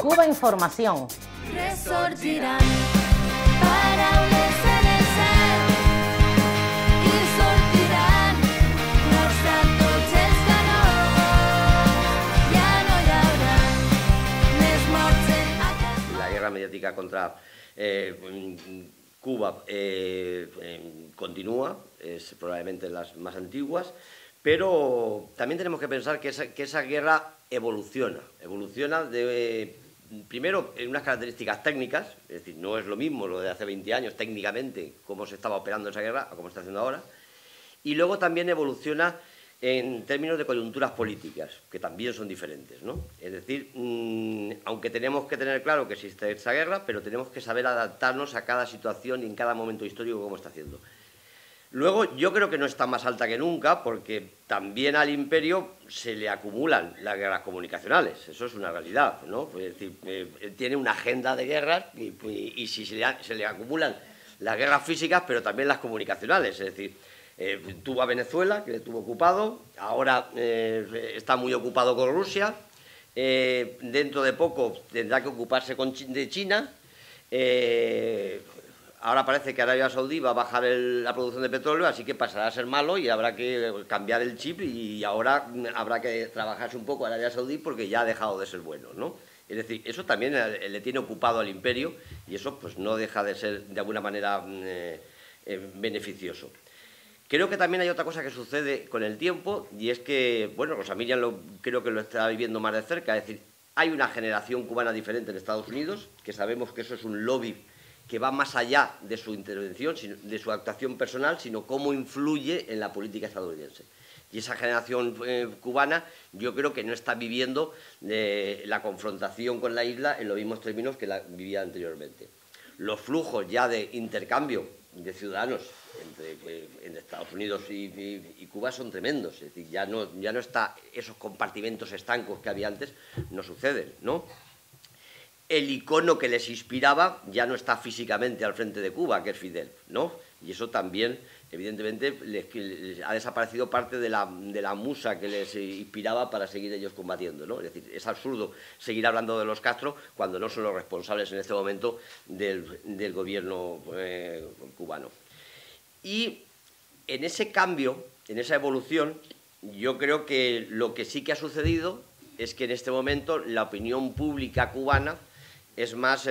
Cuba Información. Resurgirán para restablecer y surtirán los santos escanos. Ya no y ahora. La guerra mediática contra Cuba continúa, es probablemente las más antiguas, pero también tenemos que pensar que esa guerra evoluciona de, primero, en unas características técnicas, es decir, no es lo mismo lo de hace 20 años técnicamente, cómo se estaba operando esa guerra a cómo se está haciendo ahora, y luego también evoluciona en términos de coyunturas políticas, que también son diferentes, ¿no? Es decir, aunque tenemos que tener claro que existe esa guerra, pero tenemos que saber adaptarnos a cada situación y en cada momento histórico como está haciendo. Luego, yo creo que no está más alta que nunca, porque también al imperio se le acumulan las guerras comunicacionales, eso es una realidad, ¿no? Pues, es decir, tiene una agenda de guerras y si se le acumulan las guerras físicas, pero también las comunicacionales, es decir, tuvo a Venezuela, que le tuvo ocupado, ahora está muy ocupado con Rusia, dentro de poco tendrá que ocuparse de China, ahora parece que Arabia Saudí va a bajar la producción de petróleo, así que pasará a ser malo y habrá que cambiar el chip y ahora habrá que trabajarse un poco Arabia Saudí porque ya ha dejado de ser bueno, ¿no? Es decir, eso también le tiene ocupado al imperio y eso pues no deja de ser de alguna manera beneficioso. Creo que también hay otra cosa que sucede con el tiempo y es que, bueno, Rosa Miriam creo que lo está viviendo más de cerca, es decir, hay una generación cubana diferente en Estados Unidos, que sabemos que eso es un lobby que va más allá de su intervención, de su actuación personal, sino cómo influye en la política estadounidense. Y esa generación cubana yo creo que no está viviendo la confrontación con la isla en los mismos términos que la vivía anteriormente. Los flujos ya de intercambio de ciudadanos entre Estados Unidos y Cuba son tremendos, es decir, ya no está esos compartimentos estancos que había antes, no suceden, ¿no? El icono que les inspiraba ya no está físicamente al frente de Cuba, que es Fidel, ¿no? Y eso también, evidentemente, les ha desaparecido parte de la musa que les inspiraba para seguir ellos combatiendo, ¿no? Es decir, es absurdo seguir hablando de los Castro cuando no son los responsables en este momento del gobierno cubano. Y en ese cambio, en esa evolución, yo creo que lo que sí que ha sucedido es que en este momento la opinión pública cubana es más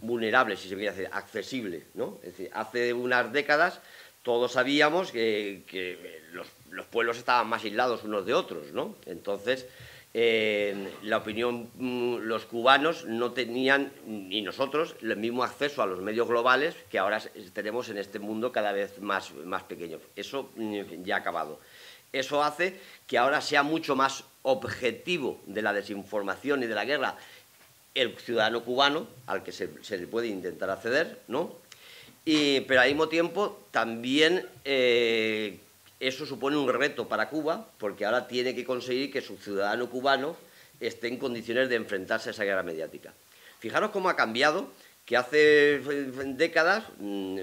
vulnerable, si se quiere decir, accesible, ¿no? Es decir, hace unas décadas todos sabíamos que los pueblos estaban más aislados unos de otros, ¿no? Entonces, la opinión, los cubanos no tenían, ni nosotros, el mismo acceso a los medios globales que ahora tenemos en este mundo cada vez más pequeño. Eso ya ha acabado. Eso hace que ahora sea mucho más objetivo de la desinformación y de la guerra el ciudadano cubano al que se le puede intentar acceder, ¿no? Pero al mismo tiempo también eso supone un reto para Cuba porque ahora tiene que conseguir que su ciudadano cubano esté en condiciones de enfrentarse a esa guerra mediática. Fijaros cómo ha cambiado, que hace décadas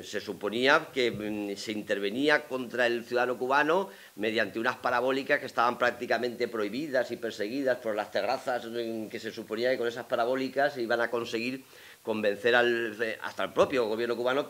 se suponía que se intervenía contra el ciudadano cubano mediante unas parabólicas que estaban prácticamente prohibidas y perseguidas por las terrazas, que se suponía que con esas parabólicas iban a conseguir convencer hasta el propio gobierno cubano,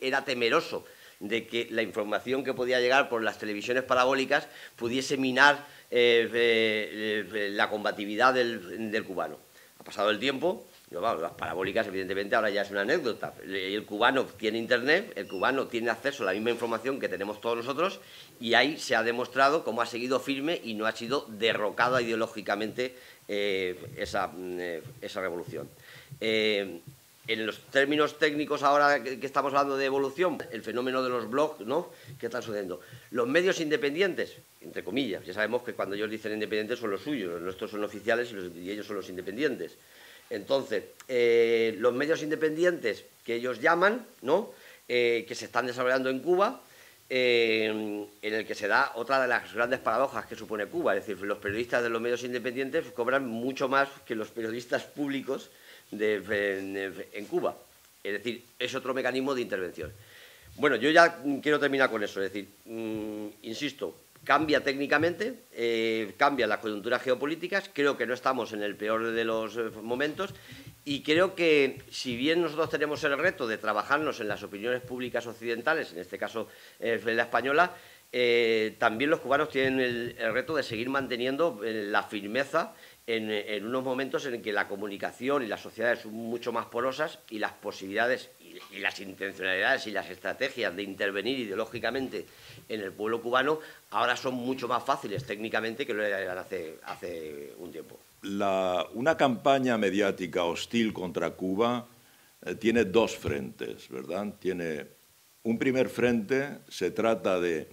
era temeroso de que la información que podía llegar por las televisiones parabólicas pudiese minar la combatividad del cubano. Ha pasado el tiempo. Las parabólicas, evidentemente, ahora ya es una anécdota. El cubano tiene internet, el cubano tiene acceso a la misma información que tenemos todos nosotros y ahí se ha demostrado cómo ha seguido firme y no ha sido derrocada ideológicamente esa revolución. En los términos técnicos ahora que estamos hablando de evolución, el fenómeno de los blogs, ¿no? ¿Qué está sucediendo? Los medios independientes, entre comillas, ya sabemos que cuando ellos dicen independientes son los suyos, los nuestros son oficiales y ellos son los independientes. Entonces, los medios independientes que ellos llaman, ¿no? Que se están desarrollando en Cuba, en el que se da otra de las grandes paradojas que supone Cuba. Es decir, los periodistas de los medios independientes cobran mucho más que los periodistas públicos en Cuba. Es decir, es otro mecanismo de intervención. Bueno, yo ya quiero terminar con eso. Es decir, insisto, Cambia técnicamente, cambian las coyunturas geopolíticas, creo que no estamos en el peor de los momentos y creo que si bien nosotros tenemos el reto de trabajarnos en las opiniones públicas occidentales, en este caso la española, también los cubanos tienen el reto de seguir manteniendo la firmeza en unos momentos en que la comunicación y las sociedades son mucho más porosas y las posibilidades y las intencionalidades y las estrategias de intervenir ideológicamente en el pueblo cubano ahora son mucho más fáciles técnicamente que lo eran hace un tiempo. Una campaña mediática hostil contra Cuba tiene dos frentes, ¿verdad? Tiene un primer frente, se trata de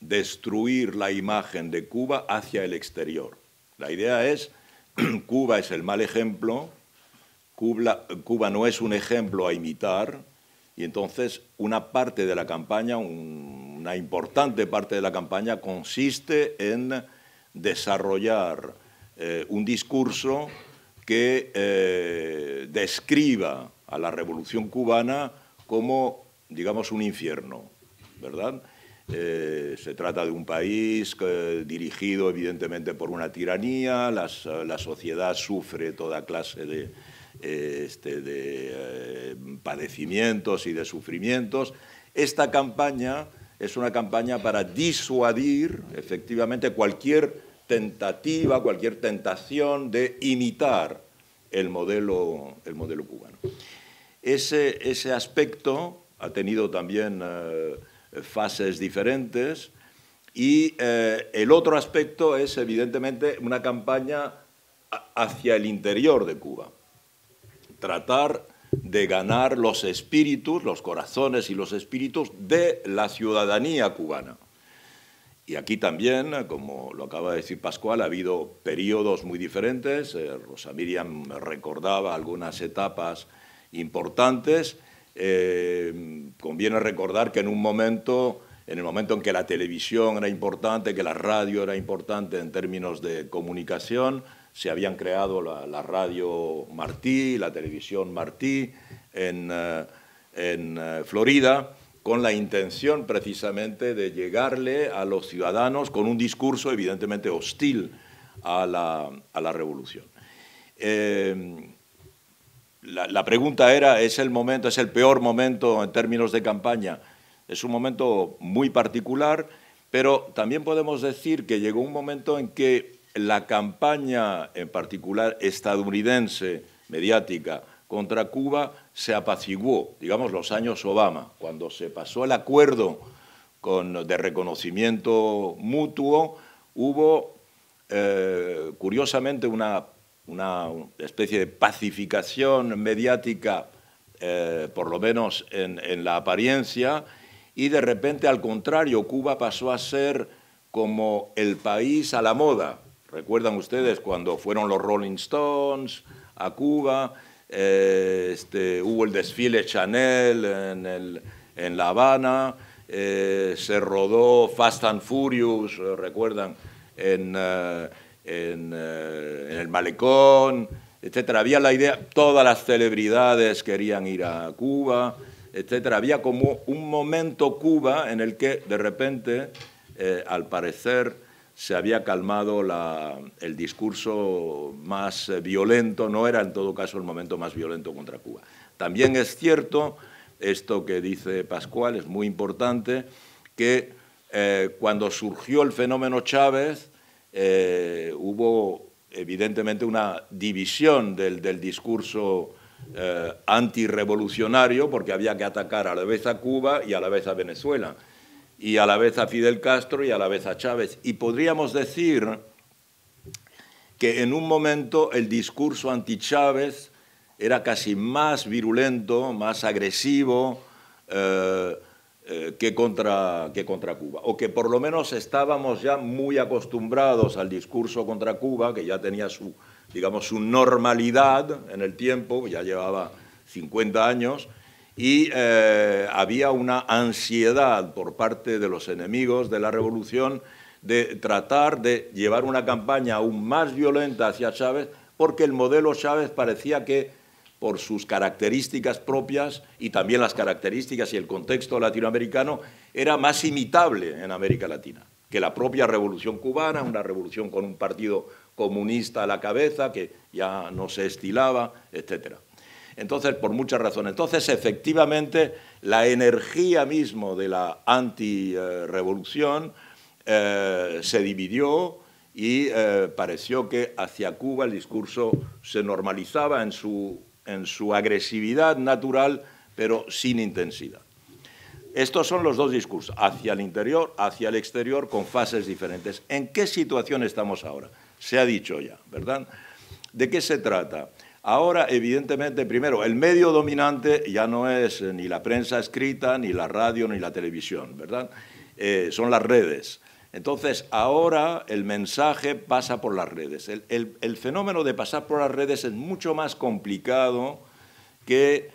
destruir la imagen de Cuba hacia el exterior. La idea es, Cuba es el mal ejemplo, Cuba no es un ejemplo a imitar, y entonces una parte de la campaña, una importante parte de la campaña, consiste en desarrollar un discurso que describa a la Revolución Cubana como, digamos, un infierno, ¿verdad? Se trata de un país dirigido evidentemente por una tiranía, la sociedad sufre toda clase de padecimientos y de sufrimientos. Esta campaña es una campaña para disuadir efectivamente cualquier tentativa, cualquier tentación de imitar el modelo cubano. Ese aspecto ha tenido también fases diferentes y el otro aspecto es evidentemente una campaña hacia el interior de Cuba. Tratar de ganar los espíritus, los corazones y los espíritus de la ciudadanía cubana. Y aquí también, como lo acaba de decir Pascual, ha habido periodos muy diferentes. Rosa Miriam recordaba algunas etapas importantes. Conviene recordar que en el momento en que la televisión era importante, que la radio era importante en términos de comunicación, se habían creado la Radio Martí, la Televisión Martí en Florida, con la intención precisamente de llegarle a los ciudadanos con un discurso evidentemente hostil a la revolución. La pregunta era, ¿es el momento, es el peor momento en términos de campaña? Es un momento muy particular, pero también podemos decir que llegó un momento en que la campaña, en particular estadounidense, mediática, contra Cuba, se apaciguó, digamos, los años Obama, cuando se pasó el acuerdo de reconocimiento mutuo, hubo, curiosamente, una especie de pacificación mediática, por lo menos en la apariencia, y de repente, al contrario, Cuba pasó a ser como el país a la moda. ¿Recuerdan ustedes cuando fueron los Rolling Stones a Cuba? Hubo el desfile Chanel en La Habana, se rodó Fast and Furious, ¿recuerdan? En el malecón, etcétera. Había la idea, todas las celebridades querían ir a Cuba, etcétera. Había como un momento Cuba en el que de repente, al parecer, se había calmado el discurso más violento, no era en todo caso el momento más violento contra Cuba. También es cierto, esto que dice Pascual es muy importante, que cuando surgió el fenómeno Chávez, hubo evidentemente una división del discurso antirrevolucionario, porque había que atacar a la vez a Cuba y a la vez a Venezuela, y a la vez a Fidel Castro y a la vez a Chávez. Y podríamos decir que en un momento el discurso anti-Chávez era casi más virulento, más agresivo que contra Cuba, o que por lo menos estábamos ya muy acostumbrados al discurso contra Cuba, que ya tenía digamos, su normalidad en el tiempo, ya llevaba 50 años, y había una ansiedad por parte de los enemigos de la revolución de tratar de llevar una campaña aún más violenta hacia Chávez, porque el modelo Chávez parecía que, por sus características propias y también las características y el contexto latinoamericano, era más imitable en América Latina. que la propia revolución cubana, una revolución con un partido comunista a la cabeza que ya no se estilaba, etcétera. Entonces, por muchas razones. Entonces, efectivamente, la energía mismo de la antirrevolución se dividió y pareció que hacia Cuba el discurso se normalizaba en su agresividad natural, pero sin intensidad. Estos son los dos discursos, hacia el interior, hacia el exterior, con fases diferentes. ¿En qué situación estamos ahora? Se ha dicho ya, ¿verdad? ¿De qué se trata? Ahora, evidentemente, primero, el medio dominante ya no es ni la prensa escrita, ni la radio, ni la televisión, ¿verdad? Son las redes. Entonces, ahora el mensaje pasa por las redes. El fenómeno de pasar por las redes es mucho más complicado que,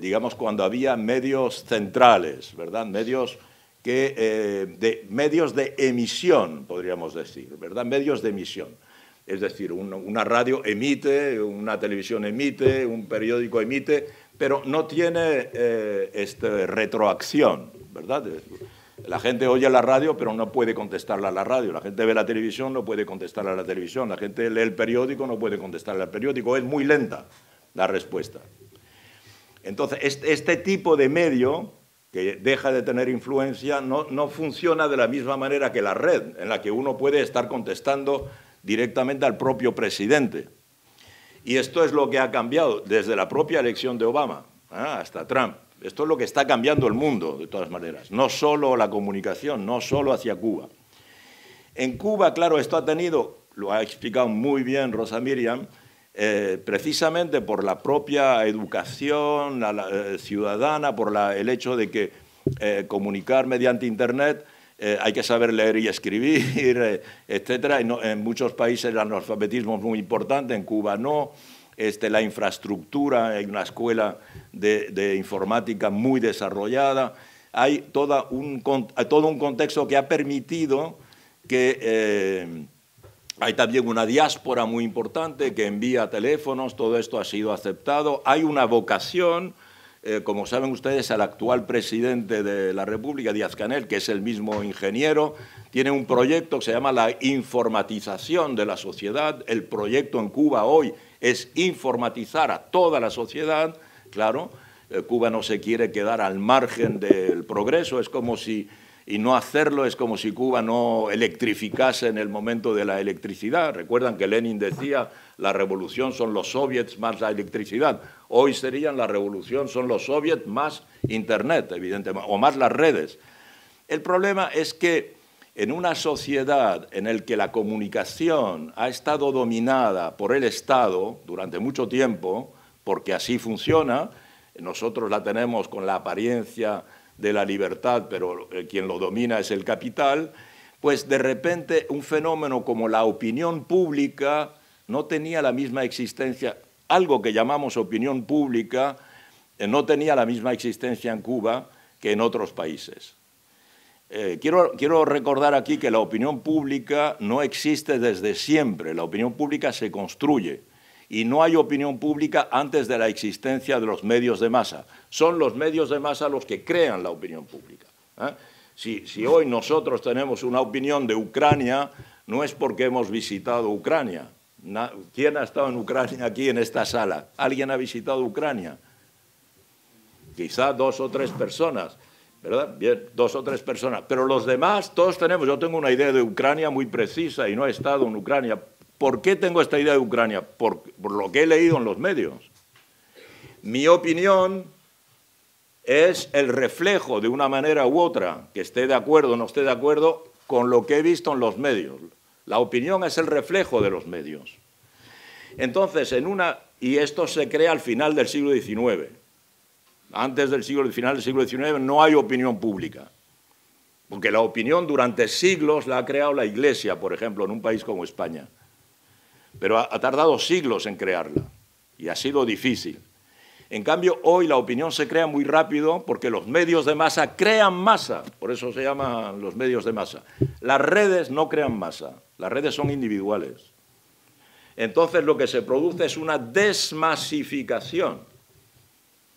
digamos, cuando había medios centrales, ¿verdad? Medios que, medios de emisión, podríamos decir, ¿verdad? Medios de emisión. Es decir, una radio emite, una televisión emite, un periódico emite, pero no tiene retroacción, ¿verdad? La gente oye la radio, pero no puede contestarla a la radio. La gente ve la televisión, no puede contestarla a la televisión. La gente lee el periódico, no puede contestarla al periódico. Es muy lenta la respuesta. Entonces, este tipo de medio, que deja de tener influencia, no funciona de la misma manera que la red, en la que uno puede estar contestando directamente al propio presidente. Y esto es lo que ha cambiado desde la propia elección de Obama hasta Trump. Esto es lo que está cambiando el mundo, de todas maneras. No solo la comunicación, no solo hacia Cuba. En Cuba, claro, esto ha tenido, lo ha explicado muy bien Rosa Miriam, precisamente por la propia educación ciudadana, por el hecho de que comunicar mediante Internet, hay que saber leer y escribir, etcétera. En muchos países el analfabetismo es muy importante, en Cuba no. La infraestructura, hay una escuela de informática muy desarrollada. Hay todo un contexto que ha permitido que hay también una diáspora muy importante que envía teléfonos, todo esto ha sido aceptado. Hay una vocación. Como saben ustedes, el actual presidente de la República, Díaz-Canel, que es el mismo ingeniero, tiene un proyecto que se llama la informatización de la sociedad. El proyecto en Cuba hoy es informatizar a toda la sociedad. Claro, Cuba no se quiere quedar al margen del progreso, es como si, y no hacerlo es como si Cuba no electrificase en el momento de la electricidad. Recuerdan que Lenin decía: la revolución son los soviets más la electricidad. Hoy serían la revolución, son los soviets más Internet, evidentemente, o más las redes. El problema es que en una sociedad en la que la comunicación ha estado dominada por el Estado durante mucho tiempo, porque así funciona, nosotros la tenemos con la apariencia de la libertad, pero quien lo domina es el capital, pues de repente un fenómeno como la opinión pública no tenía la misma existencia. Algo que llamamos opinión pública no tenía la misma existencia en Cuba que en otros países. Quiero recordar aquí que la opinión pública no existe desde siempre, la opinión pública se construye y no hay opinión pública antes de la existencia de los medios de masa. Son los medios de masa los que crean la opinión pública. Si hoy nosotros tenemos una opinión de Ucrania, no es porque hemos visitado Ucrania. ¿Quién ha estado en Ucrania aquí en esta sala? ¿Alguien ha visitado Ucrania? Quizá 2 o 3 personas, ¿verdad? Bien, 2 o 3 personas. Pero los demás, todos tenemos. Yo tengo una idea de Ucrania muy precisa y no he estado en Ucrania. ¿Por qué tengo esta idea de Ucrania? Por lo que he leído en los medios. Mi opinión es el reflejo de una manera u otra, que esté de acuerdo o no esté de acuerdo, con lo que he visto en los medios. La opinión es el reflejo de los medios. Entonces, y esto se crea al final del siglo XIX. Antes final del siglo XIX no hay opinión pública. Porque la opinión durante siglos la ha creado la Iglesia, por ejemplo, en un país como España. Pero ha tardado siglos en crearla y ha sido difícil. En cambio, hoy la opinión se crea muy rápido porque los medios de masa crean masa. Por eso se llaman los medios de masa. Las redes no crean masa. Las redes son individuales. Entonces, lo que se produce es una desmasificación.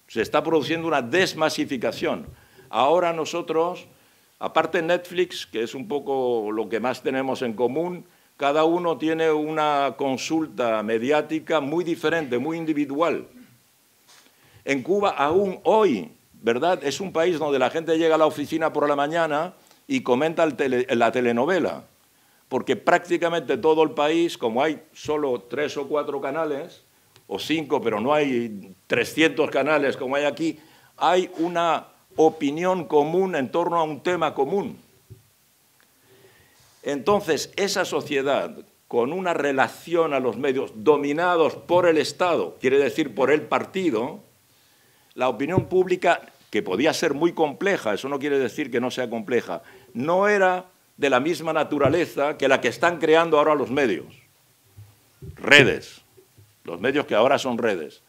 Se está produciendo una desmasificación. Ahora nosotros Aparte Netflix, que es un poco lo que más tenemos en común, cada uno tiene una consulta mediática muy diferente, muy individual. En Cuba aún hoy, ¿verdad? Es un país donde la gente llega a la oficina por la mañana y comenta la telenovela, porque prácticamente todo el país, como hay solo 3 o 4 canales, o 5, pero no hay 300 canales como hay aquí, hay una opinión común en torno a un tema común. Entonces, esa sociedad con una relación a los medios dominados por el Estado, quiere decir por el partido, la opinión pública, que podía ser muy compleja, eso no quiere decir que no sea compleja, no era de la misma naturaleza que la que están creando ahora los medios. Redes, los medios que ahora son redes.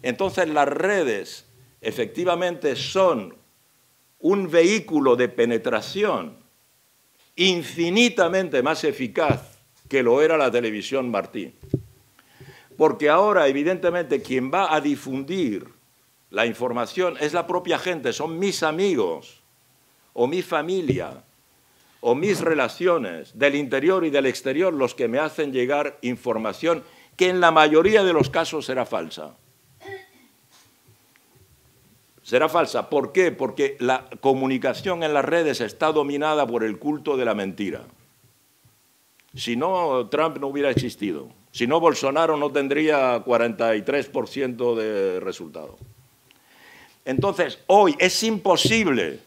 Entonces, las redes efectivamente son un vehículo de penetración infinitamente más eficaz que lo era la televisión Martí. Porque ahora, evidentemente, quien va a difundir la información es la propia gente, son mis amigos, o mi familia, o mis relaciones del interior y del exterior los que me hacen llegar información que en la mayoría de los casos será falsa. Será falsa. ¿Por qué? Porque la comunicación en las redes está dominada por el culto de la mentira. Si no, Trump no hubiera existido. Si no, Bolsonaro no tendría 43% de resultado. Entonces, hoy es imposible,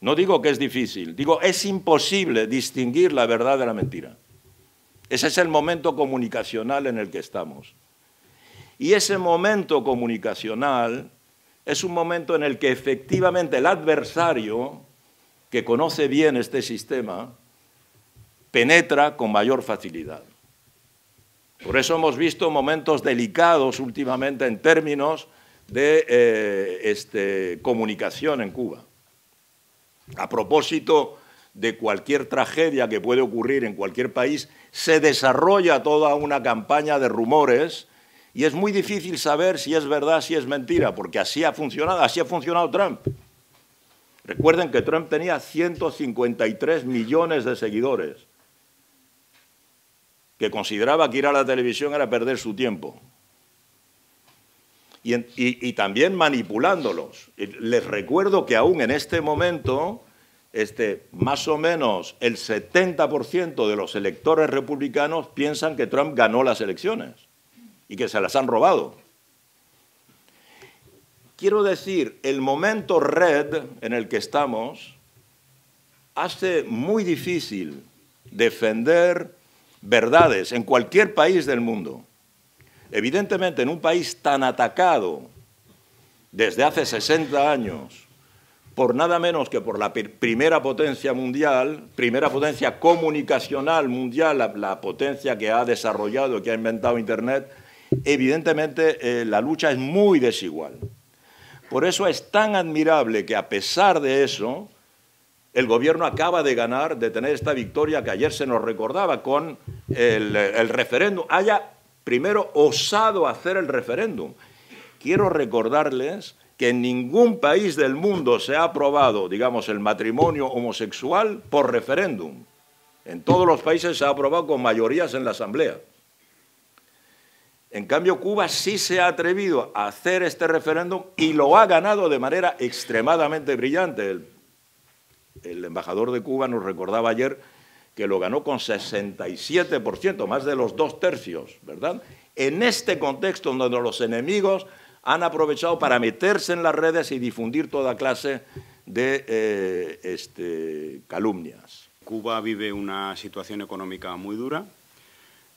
no digo que es difícil, digo es imposible distinguir la verdad de la mentira. Ese es el momento comunicacional en el que estamos. Y ese momento comunicacional es un momento en el que efectivamente el adversario, que conoce bien este sistema, penetra con mayor facilidad. Por eso hemos visto momentos delicados últimamente en términos de comunicación en Cuba. A propósito de cualquier tragedia que puede ocurrir en cualquier país, se desarrolla toda una campaña de rumores. Y es muy difícil saber si es verdad, si es mentira, porque así ha funcionado Trump. Recuerden que Trump tenía 153 millones de seguidores, que consideraba que ir a la televisión era perder su tiempo. Y también manipulándolos. Les recuerdo que aún en este momento, más o menos el 70% de los electores republicanos piensan que Trump ganó las elecciones y que se las han robado. Quiero decir, el momento red en el que estamos hace muy difícil defender verdades en cualquier país del mundo. Evidentemente, en un país tan atacado desde hace 60 años, por nada menos que por la primera potencia mundial, primera potencia comunicacional mundial, la potencia que ha desarrollado, que ha inventado Internet, evidentemente, la lucha es muy desigual. Por eso es tan admirable que, a pesar de eso, el gobierno acaba de ganar, de tener esta victoria que ayer se nos recordaba con el referéndum. Haya primero osado hacer el referéndum. Quiero recordarles que en ningún país del mundo se ha aprobado, digamos, el matrimonio homosexual por referéndum. En todos los países se ha aprobado con mayorías en la Asamblea. En cambio, Cuba sí se ha atrevido a hacer este referéndum y lo ha ganado de manera extremadamente brillante. El embajador de Cuba nos recordaba ayer que lo ganó con 67%, más de los 2/3, ¿verdad? En este contexto donde los enemigos han aprovechado para meterse en las redes y difundir toda clase de calumnias. Cuba vive una situación económica muy dura,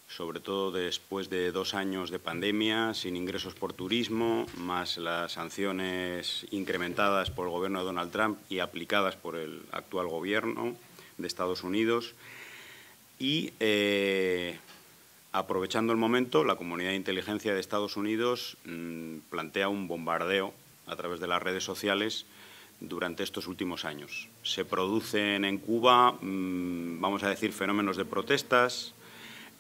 sobre todo después de 2 años de pandemia, sin ingresos por turismo, más las sanciones incrementadas por el gobierno de Donald Trump y aplicadas por el actual gobierno de Estados Unidos. Y aprovechando el momento, la comunidad de inteligencia de Estados Unidos plantea un bombardeo a través de las redes sociales durante estos últimos años. Se producen en Cuba, vamos a decir, fenómenos de protestas.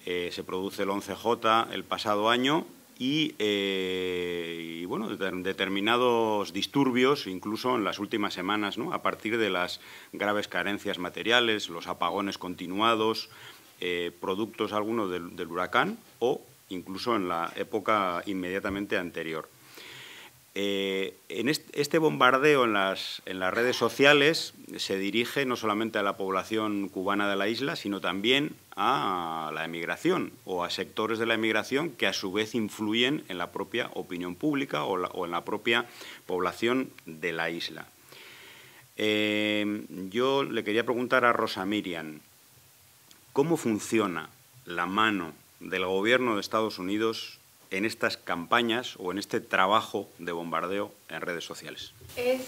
Se produce el 11J el pasado año y bueno, determinados disturbios, incluso en las últimas semanas, ¿no?, a partir de las graves carencias materiales, los apagones continuados, productos algunos del huracán o incluso en la época inmediatamente anterior. En este bombardeo en las redes sociales se dirige no solamente a la población cubana de la isla, sino también a la emigración o a sectores de la emigración que a su vez influyen en la propia opinión pública o en la propia población de la isla. Yo le quería preguntar a Rosa Miriam, ¿cómo funciona la mano del gobierno de Estados Unidos en estas campañas o en este trabajo de bombardeo en redes sociales? Es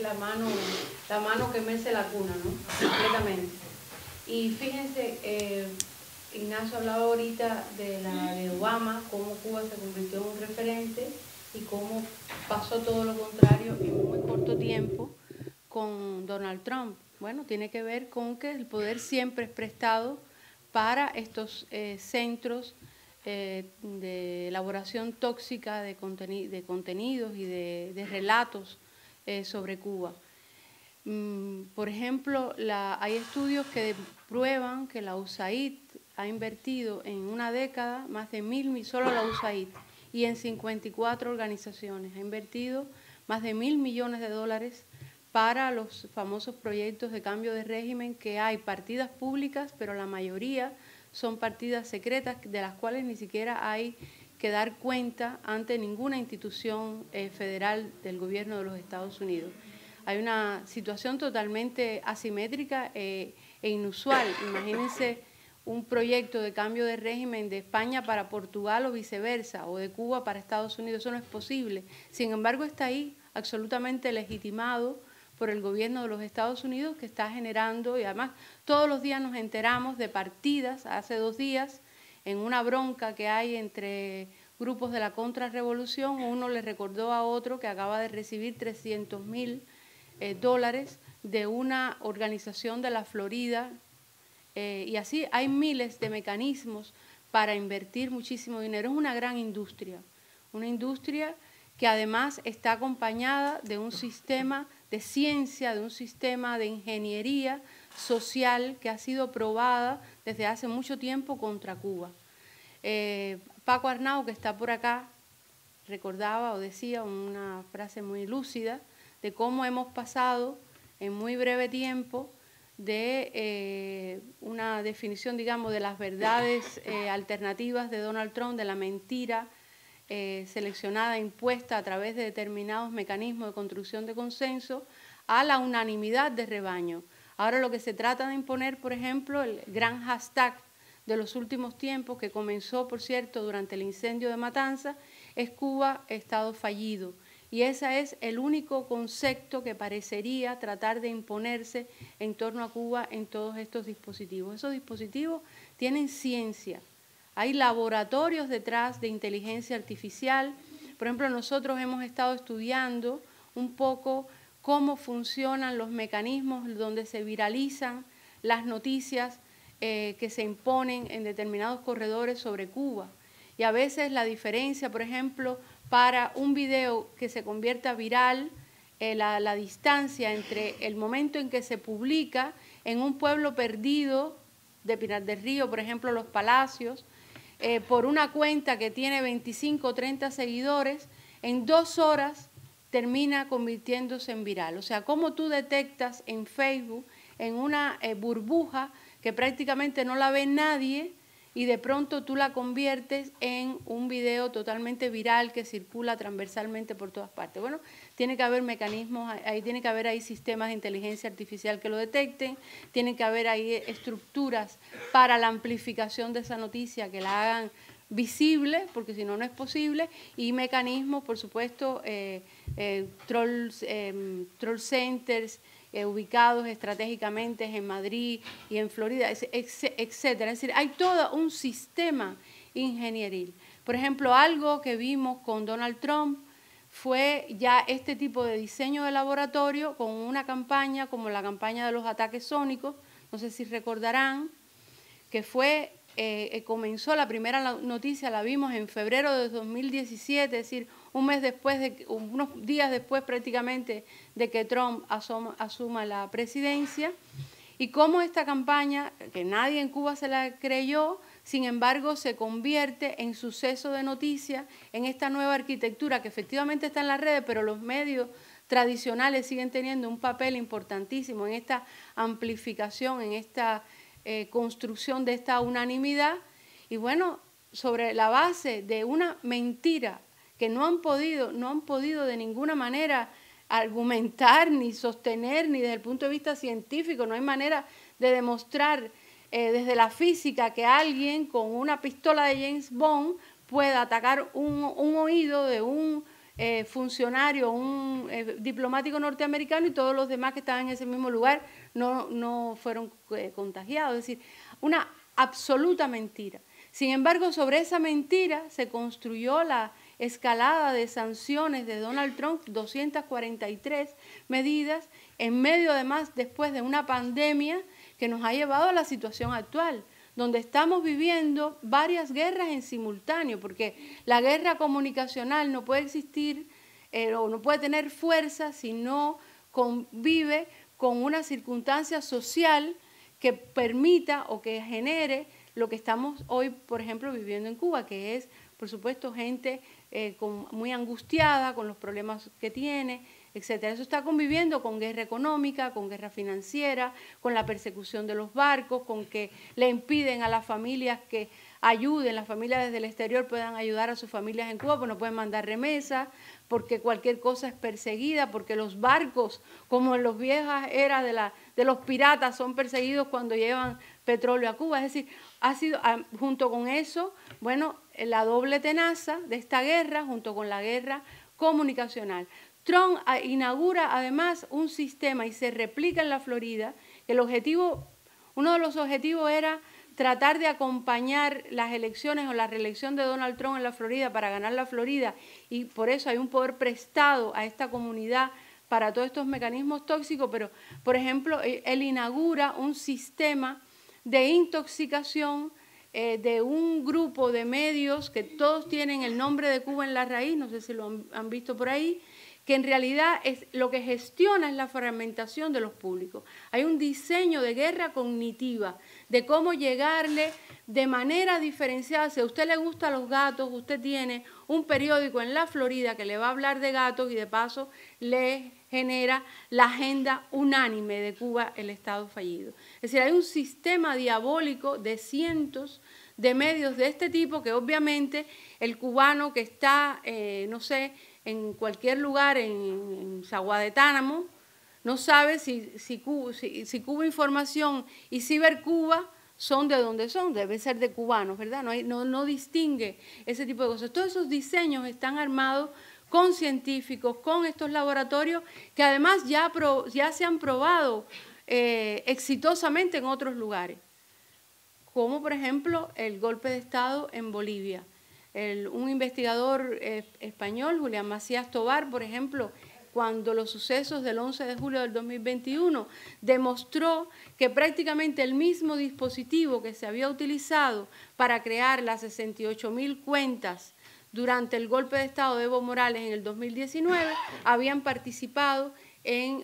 la mano que mece la cuna, ¿no?, completamente. Y fíjense, Ignacio hablaba ahorita de Obama, cómo Cuba se convirtió en un referente y cómo pasó todo lo contrario en muy corto tiempo con Donald Trump. Bueno, tiene que ver con que el poder siempre es prestado para estos centros de elaboración tóxica de contenidos y de relatos sobre Cuba. Por ejemplo, hay estudios que prueban que la USAID ha invertido en una década más de 1.000 millones, solo la USAID, y en 54 organizaciones, ha invertido más de $1.000 millones para los famosos proyectos de cambio de régimen, que hay partidas públicas, pero la mayoría son partidas secretas de las cuales ni siquiera hay que dar cuenta ante ninguna institución federal del gobierno de los Estados Unidos. Hay una situación totalmente asimétrica e inusual. Imagínense un proyecto de cambio de régimen de España para Portugal o viceversa, o de Cuba para Estados Unidos. Eso no es posible. Sin embargo, está ahí, absolutamente legitimado por el gobierno de los Estados Unidos, que está generando, y además todos los días nos enteramos de partidas. Hace 2 días, en una bronca que hay entre grupos de la contrarrevolución, uno le recordó a otro que acaba de recibir $300.000 de una organización de la Florida, y así hay miles de mecanismos para invertir muchísimo dinero. Es una gran industria, una industria que además está acompañada de un sistema de ciencia, de un sistema de ingeniería social que ha sido probada desde hace mucho tiempo contra Cuba. Paco Arnau, que está por acá, recordaba o decía una frase muy lúcida de cómo hemos pasado en muy breve tiempo de una definición, digamos, de las verdades alternativas de Donald Trump, de la mentira seleccionada, impuesta a través de determinados mecanismos de construcción de consenso, a la unanimidad de rebaño. Ahora lo que se trata de imponer, por ejemplo, el gran hashtag de los últimos tiempos, que comenzó, por cierto, durante el incendio de Matanzas, es Cuba, Estado fallido. Y ese es el único concepto que parecería tratar de imponerse en torno a Cuba en todos estos dispositivos. Esos dispositivos tienen ciencia. Hay laboratorios detrás de inteligencia artificial. Por ejemplo, nosotros hemos estado estudiando un poco cómo funcionan los mecanismos donde se viralizan las noticias que se imponen en determinados corredores sobre Cuba. Y a veces la diferencia, por ejemplo, para un video que se convierta viral, la distancia entre el momento en que se publica en un pueblo perdido de Pinar del Río, por ejemplo, Los Palacios, por una cuenta que tiene 25 o 30 seguidores, en 2 horas termina convirtiéndose en viral. O sea, cómo tú detectas en Facebook, en una burbuja que prácticamente no la ve nadie, y de pronto tú la conviertes en un video totalmente viral que circula transversalmente por todas partes. Bueno, tiene que haber mecanismos, tiene que haber ahí sistemas de inteligencia artificial que lo detecten, tiene que haber ahí estructuras para la amplificación de esa noticia que la hagan visible, porque si no, no es posible, y mecanismos, por supuesto, troll centers, ubicados estratégicamente en Madrid y en Florida, etcétera. Es decir, hay todo un sistema ingenieril. Por ejemplo, algo que vimos con Donald Trump fue ya este tipo de diseño de laboratorio con una campaña como la campaña de los ataques sónicos, no sé si recordarán, que fue comenzó, la primera noticia la vimos en febrero de 2017, es decir, un mes después, unos días después prácticamente de que Trump asuma la presidencia, y cómo esta campaña, que nadie en Cuba se la creyó, sin embargo se convierte en suceso de noticias, en esta nueva arquitectura que efectivamente está en las redes, pero los medios tradicionales siguen teniendo un papel importantísimo en esta amplificación, en esta construcción de esta unanimidad, y bueno, sobre la base de una mentira que no han podido de ninguna manera argumentar ni sostener, ni desde el punto de vista científico, no hay manera de demostrar desde la física que alguien con una pistola de James Bond pueda atacar un oído de un funcionario, un diplomático norteamericano, y todos los demás que estaban en ese mismo lugar no fueron contagiados. Es decir, una absoluta mentira. Sin embargo, sobre esa mentira se construyó la escalada de sanciones de Donald Trump, 243 medidas, en medio además después de una pandemia que nos ha llevado a la situación actual, donde estamos viviendo varias guerras en simultáneo, porque la guerra comunicacional no puede existir o no puede tener fuerza si no convive con una circunstancia social que permita o que genere lo que estamos hoy, por ejemplo, viviendo en Cuba, que es, por supuesto, gente muy angustiada con los problemas que tiene, etcétera. Eso está conviviendo con guerra económica, con guerra financiera, con la persecución de los barcos, con que le impiden a las familias que ayuden, las familias desde el exterior puedan ayudar a sus familias en Cuba, porque no pueden mandar remesas, porque cualquier cosa es perseguida, porque los barcos, como en las viejas eras de los piratas, son perseguidos cuando llevan petróleo a Cuba. Es decir, ha sido, junto con eso, bueno, la doble tenaza de esta guerra, junto con la guerra comunicacional. Trump inaugura además un sistema y se replica en la Florida, que el objetivo, uno de los objetivos era tratar de acompañar las elecciones o la reelección de Donald Trump en la Florida para ganar la Florida, y por eso hay un poder prestado a esta comunidad para todos estos mecanismos tóxicos, pero por ejemplo él inaugura un sistema de intoxicación de un grupo de medios que todos tienen el nombre de Cuba en la raíz, no sé si lo han visto por ahí, que en realidad es lo que gestiona es la fragmentación de los públicos. Hay un diseño de guerra cognitiva, de cómo llegarle de manera diferenciada. Si a usted le gustan los gatos, usted tiene un periódico en la Florida que le va a hablar de gatos y de paso le genera la agenda unánime de Cuba, el Estado fallido. Es decir, hay un sistema diabólico de cientos de medios de este tipo que obviamente el cubano que está, no sé, en cualquier lugar, en Zaguadetánamo, no sabe si Cuba Información y Cibercuba son de donde son, debe ser de cubanos, ¿verdad? No distingue ese tipo de cosas. Todos esos diseños están armados con científicos, con estos laboratorios que además ya se han probado exitosamente en otros lugares, como por ejemplo el golpe de Estado en Bolivia. Un investigador español, Julián Macías Tobar, por ejemplo, cuando los sucesos del 11 de julio del 2021 demostró que prácticamente el mismo dispositivo que se había utilizado para crear las 68.000 cuentas durante el golpe de Estado de Evo Morales en el 2019, habían participado en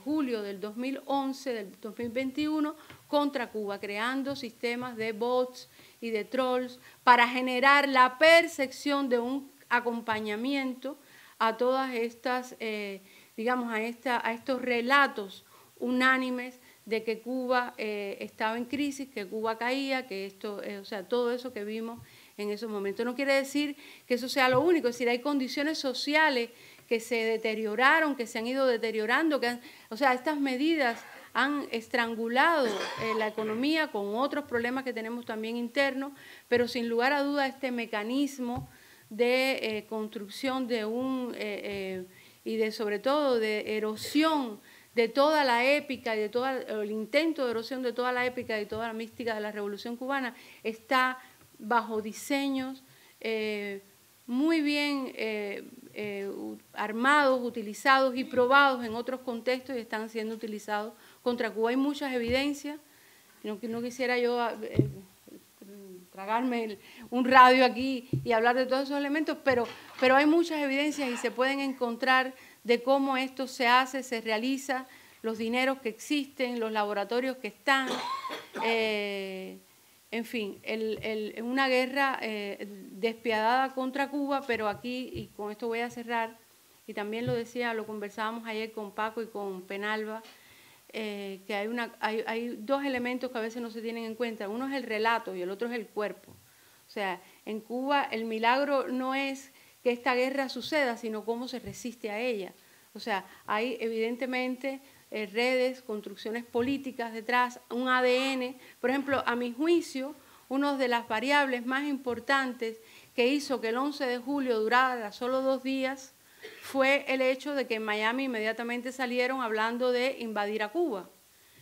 julio del 2011, del 2021, contra Cuba, creando sistemas de bots y de trolls para generar la percepción de un acompañamiento a todas estas, digamos, a estos relatos unánimes de que Cuba estaba en crisis, que Cuba caía, que esto, o sea, todo eso que vimos en esos momentos. No quiere decir que eso sea lo único, es decir, hay condiciones sociales que se deterioraron, que se han ido deteriorando, que o sea, estas medidas han estrangulado la economía con otros problemas que tenemos también internos, pero sin lugar a duda este mecanismo de construcción de y de sobre todo de erosión de toda la épica y de todo el intento de erosión de toda la épica y toda la mística de la Revolución Cubana está bajo diseños muy bien armados, utilizados y probados en otros contextos y están siendo utilizados contra Cuba. Hay muchas evidencias, no quisiera yo tragarme un radio aquí y hablar de todos esos elementos, pero hay muchas evidencias y se pueden encontrar de cómo esto se hace, se realiza, los dineros que existen, los laboratorios que están, en fin, una guerra despiadada contra Cuba, pero aquí, y con esto voy a cerrar, y también lo conversábamos ayer con Paco y con Penalba, que hay dos elementos que a veces no se tienen en cuenta. Uno es el relato y el otro es el cuerpo. O sea, en Cuba el milagro no es que esta guerra suceda, sino cómo se resiste a ella. O sea, hay evidentemente redes, construcciones políticas detrás, un ADN. Por ejemplo, a mi juicio, una de las variables más importantes que hizo que el 11 de julio durara solo 2 días fue el hecho de que en Miami inmediatamente salieron hablando de invadir a Cuba.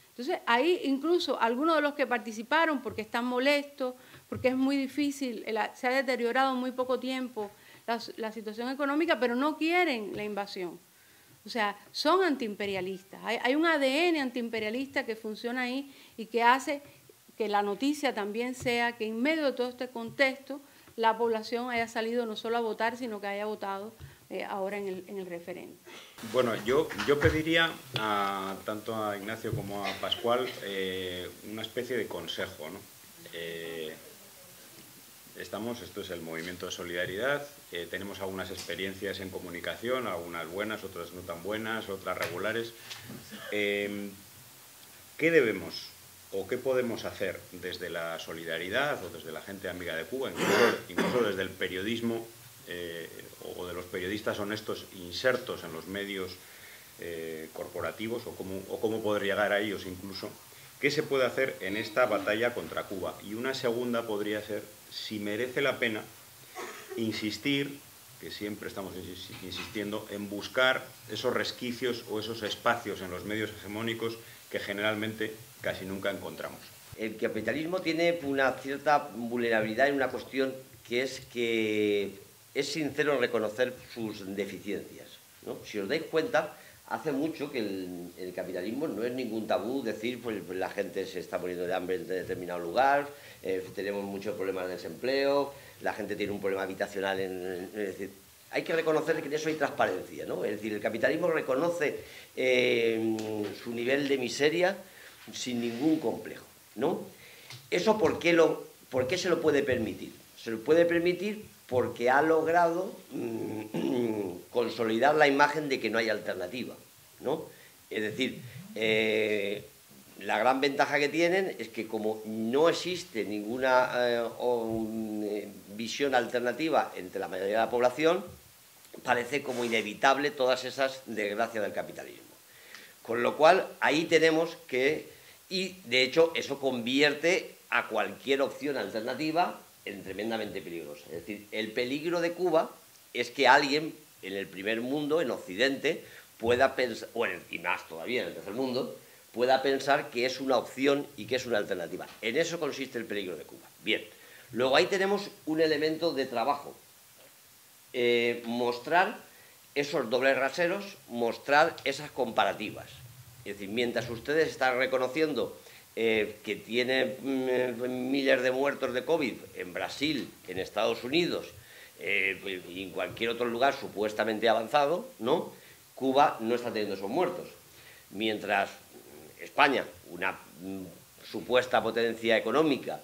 Entonces, ahí incluso algunos de los que participaron, porque están molestos, porque es muy difícil, se ha deteriorado en muy poco tiempo la situación económica, pero no quieren la invasión. O sea, son antiimperialistas. Hay un ADN antiimperialista que funciona ahí y que hace que la noticia también sea que en medio de todo este contexto la población haya salido no solo a votar, sino que haya votado ahora en el referéndum. Bueno, yo pediría tanto a Ignacio como a Pascual una especie de consejo, ¿no? Esto es el movimiento de solidaridad, tenemos algunas experiencias en comunicación, algunas buenas, otras no tan buenas, otras regulares. ¿Qué debemos o qué podemos hacer desde la solidaridad o desde la gente amiga de Cuba, incluso desde el periodismo, o de los periodistas honestos insertos en los medios corporativos, o cómo poder llegar a ellos incluso? ¿Qué se puede hacer en esta batalla contra Cuba? Y una segunda podría ser si merece la pena insistir, que siempre estamos insistiendo, en buscar esos resquicios o esos espacios en los medios hegemónicos que generalmente casi nunca encontramos. El capitalismo tiene una cierta vulnerabilidad en una cuestión que es que es sincero reconocer sus deficiencias, ¿no? Si os dais cuenta, hace mucho que el capitalismo no es ningún tabú decir pues la gente se está muriendo de hambre en determinado lugar, tenemos muchos problemas de desempleo, la gente tiene un problema habitacional, es decir, hay que reconocer que en eso hay transparencia, ¿no? Es decir, el capitalismo reconoce su nivel de miseria sin ningún complejo, ¿no? ¿Eso por qué se lo puede permitir? Se lo puede permitir porque ha logrado consolidar la imagen de que no hay alternativa, ¿no? Es decir, la gran ventaja que tienen es que como no existe ninguna visión alternativa entre la mayoría de la población, parece como inevitable todas esas desgracias del capitalismo. Con lo cual, ahí tenemos que, y de hecho eso convierte a cualquier opción alternativa tremendamente peligrosa. Es decir, el peligro de Cuba es que alguien en el primer mundo, en Occidente, pueda pensar, y más todavía en el tercer mundo, pueda pensar que es una opción y que es una alternativa. En eso consiste el peligro de Cuba. Bien, luego ahí tenemos un elemento de trabajo. Mostrar esos dobles raseros, mostrar esas comparativas. Es decir, mientras ustedes están reconociendo que tiene miles de muertos de COVID en Brasil, en Estados Unidos y en cualquier otro lugar supuestamente avanzado, ¿no? Cuba no está teniendo esos muertos. Mientras España, una supuesta potencia económica,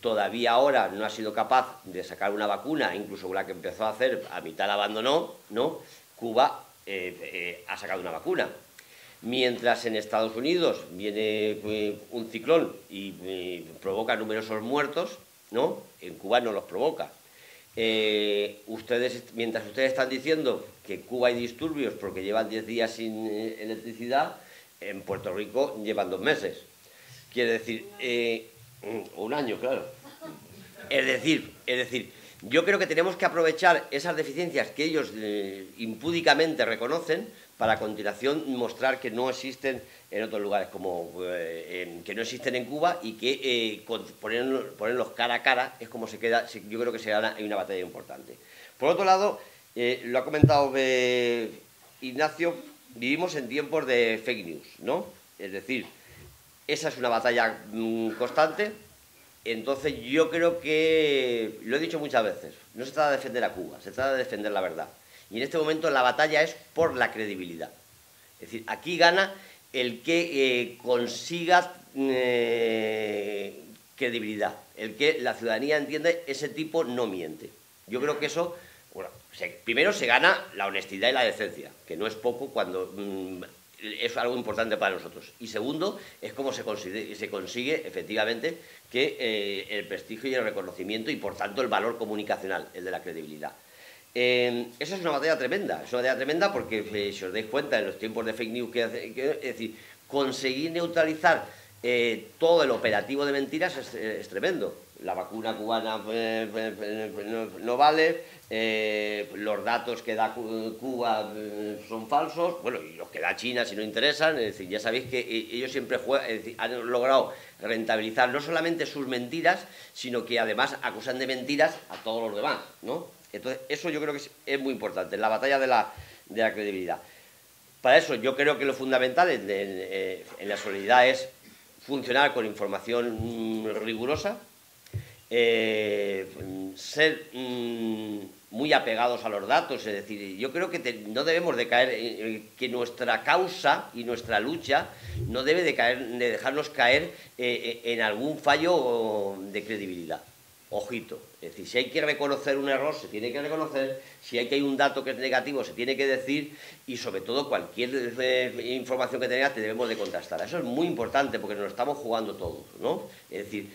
todavía ahora no ha sido capaz de sacar una vacuna, incluso la que empezó a hacer a mitad la abandonó, ¿no? Cuba ha sacado una vacuna. Mientras en Estados Unidos viene un ciclón y provoca numerosos muertos, ¿no? En Cuba no los provoca. Mientras ustedes están diciendo que en Cuba hay disturbios porque llevan 10 días sin electricidad, en Puerto Rico llevan 2 meses. Quiere decir, un año, claro. Es decir, yo creo que tenemos que aprovechar esas deficiencias que ellos impúdicamente reconocen para a continuación mostrar que no existen en otros lugares, como que no existen en Cuba, y que ponerlos cara a cara es como se queda. Yo creo que se gana en una batalla importante. Por otro lado, lo ha comentado Ignacio, vivimos en tiempos de fake news, ¿no? Es decir, esa es una batalla constante. Entonces yo creo que, lo he dicho muchas veces, no se trata de defender a Cuba, se trata de defender la verdad. Y en este momento la batalla es por la credibilidad. Es decir, aquí gana el que consiga credibilidad, el que la ciudadanía entiende, ese tipo no miente. Yo creo que eso, bueno, primero se gana la honestidad y la decencia, que no es poco cuando es algo importante para nosotros. Y segundo, es cómo se consigue efectivamente que el prestigio y el reconocimiento y por tanto el valor comunicacional, el de la credibilidad. Eso es una batalla tremenda, porque si os dais cuenta en los tiempos de fake news, es decir, conseguir neutralizar todo el operativo de mentiras es tremendo. La vacuna cubana no vale, los datos que da Cuba son falsos, bueno, y los que da China si no interesan, es decir, ya sabéis que ellos siempre juegan, es decir, han logrado rentabilizar no solamente sus mentiras, sino que además acusan de mentiras a todos los demás, ¿no? Entonces, eso yo creo que es muy importante, la batalla de la credibilidad. Para eso, yo creo que lo fundamental en la solidaridad es funcionar con información rigurosa, ser muy apegados a los datos. Es decir, yo creo que no debemos de caer, que nuestra causa y nuestra lucha no debe de dejarnos caer en algún fallo de credibilidad. Ojito, es decir, si hay que reconocer un error, se tiene que reconocer, si hay un dato que es negativo, se tiene que decir, y sobre todo cualquier información que tengas, te debemos de contrastar. Eso es muy importante porque nos lo estamos jugando todos, ¿no? Es decir,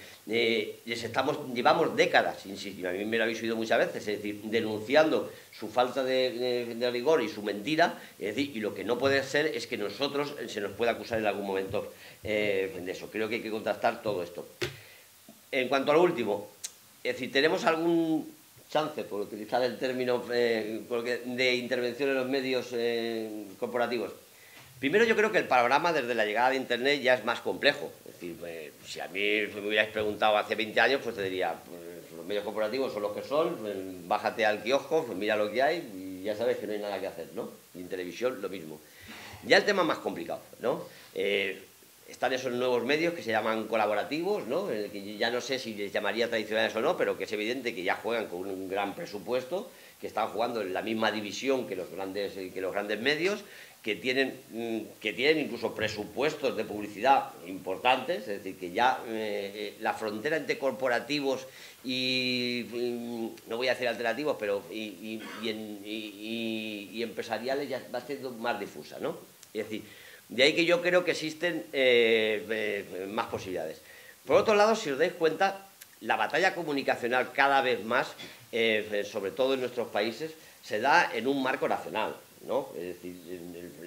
llevamos décadas, insisto, a mí me lo habéis oído muchas veces, es decir, denunciando su falta de rigor y su mentira, es decir, y lo que no puede ser es que nosotros se nos pueda acusar en algún momento de eso. Creo que hay que contrastar todo esto. En cuanto a lo último, es decir, ¿tenemos algún chance, por utilizar el término, de intervención en los medios corporativos? Primero, yo creo que el panorama desde la llegada de Internet ya es más complejo. Es decir, si a mí me hubierais preguntado hace 20 años, pues te diría, pues, los medios corporativos son los que son, bájate al kiosco, pues, mira lo que hay y ya sabes que no hay nada que hacer, ¿no? Y en televisión, lo mismo. Ya el tema es más complicado, ¿no? Están esos nuevos medios que se llaman colaborativos, ¿no? Que ya no sé si les llamaría tradicionales o no, pero que es evidente que ya juegan con un gran presupuesto, que están jugando en la misma división que los grandes medios, que tienen incluso presupuestos de publicidad importantes, es decir, que ya la frontera entre corporativos y no voy a decir alternativos, pero y empresariales ya va siendo más difusa, ¿no? Es decir, de ahí que yo creo que existen más posibilidades. Por otro lado, si os dais cuenta, la batalla comunicacional cada vez más, sobre todo en nuestros países, se da en un marco nacional, ¿no? Es decir,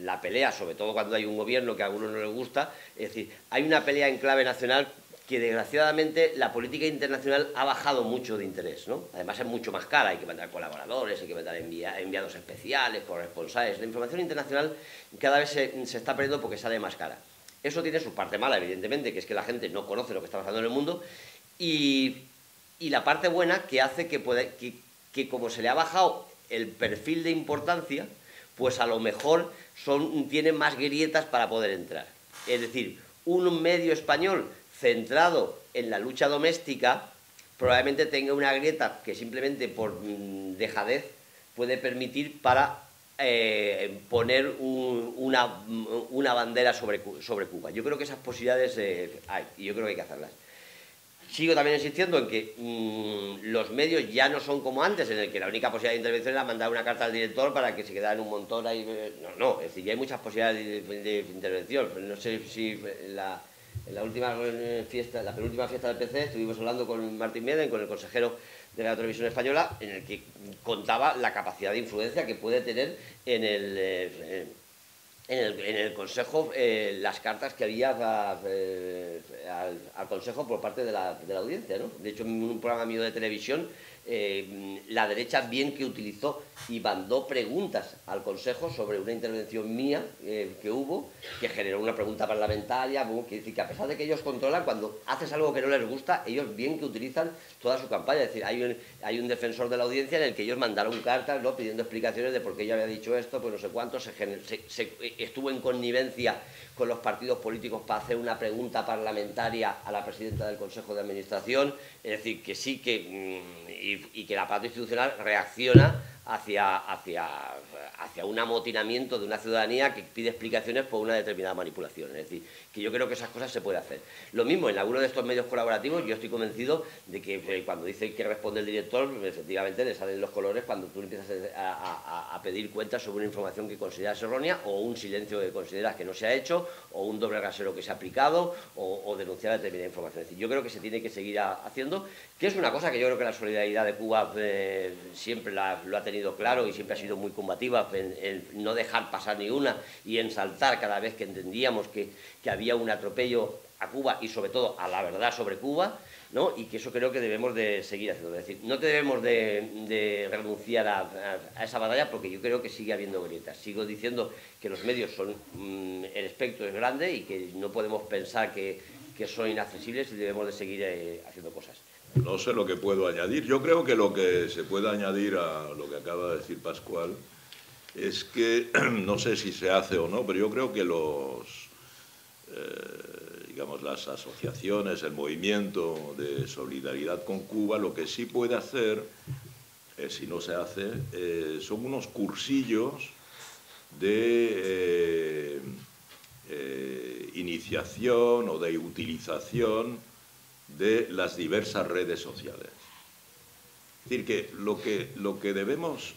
la pelea, sobre todo cuando hay un gobierno que a algunos no les gusta, es decir, hay una pelea en clave nacional que desgraciadamente la política internacional ha bajado mucho de interés, ¿no? Además es mucho más cara, hay que mandar colaboradores, hay que mandar enviados especiales, corresponsales. La información internacional cada vez se está perdiendo porque sale más cara. Eso tiene su parte mala, evidentemente, que es que la gente no conoce lo que está pasando en el mundo, y la parte buena que hace que como se le ha bajado el perfil de importancia, pues a lo mejor tienen más grietas para poder entrar. Es decir, un medio español centrado en la lucha doméstica, probablemente tenga una grieta que simplemente por dejadez puede permitir para poner una bandera sobre Cuba. Yo creo que esas posibilidades hay y yo creo que hay que hacerlas. Sigo también insistiendo en que los medios ya no son como antes, en el que la única posibilidad de intervención era mandar una carta al director para que se quedara en un montón ahí. No, es decir, ya hay muchas posibilidades de intervención. No sé si en la última fiesta, la penúltima fiesta del PC, estuvimos hablando con Martín Mieden, con el consejero de la Televisión Española, en el que contaba la capacidad de influencia que puede tener en el Consejo las cartas que había al Consejo por parte de la audiencia, ¿no? De hecho, en un programa mío de televisión la derecha bien que utilizó y mandó preguntas al Consejo sobre una intervención mía que hubo, que generó una pregunta parlamentaria, que decir que a pesar de que ellos controlan, cuando haces algo que no les gusta, ellos bien que utilizan toda su campaña. Es decir, hay un defensor de la audiencia en el que ellos mandaron cartas, ¿no?, pidiendo explicaciones de por qué yo había dicho esto, pues no sé cuánto, estuvo en connivencia con los partidos políticos para hacer una pregunta parlamentaria a la presidenta del Consejo de Administración. Es decir, que sí que... Y que el aparato institucional reacciona hacia un amotinamiento de una ciudadanía que pide explicaciones por una determinada manipulación. Es decir, que yo creo que esas cosas se puede hacer. Lo mismo, en alguno de estos medios colaborativos, yo estoy convencido de que cuando dice que responde el director, efectivamente le salen los colores cuando tú empiezas a pedir cuentas sobre una información que consideras errónea, o un silencio que consideras que no se ha hecho, o un doble rasero que se ha aplicado, o denunciar determinada información. Es decir, yo creo que se tiene que seguir haciendo, que es una cosa que yo creo que la solidaridad de Cuba siempre lo ha tenido claro y siempre ha sido muy combativa en no dejar pasar ni una y en saltar cada vez que entendíamos que había un atropello a Cuba y sobre todo a la verdad sobre Cuba, ¿no? Y que eso creo que debemos de seguir haciendo. Es decir, no debemos de renunciar a esa batalla, porque yo creo que sigue habiendo grietas. Sigo diciendo que los medios son, el espectro es grande y que no podemos pensar que son inaccesibles y debemos de seguir haciendo cosas. No sé lo que puedo añadir. Yo creo que lo que se puede añadir a lo que acaba de decir Pascual es que, no sé si se hace o no, pero yo creo que digamos, las asociaciones, el movimiento de solidaridad con Cuba, lo que sí puede hacer, si no se hace, son unos cursillos de iniciación o de utilización de las diversas redes sociales. Es decir, que lo que debemos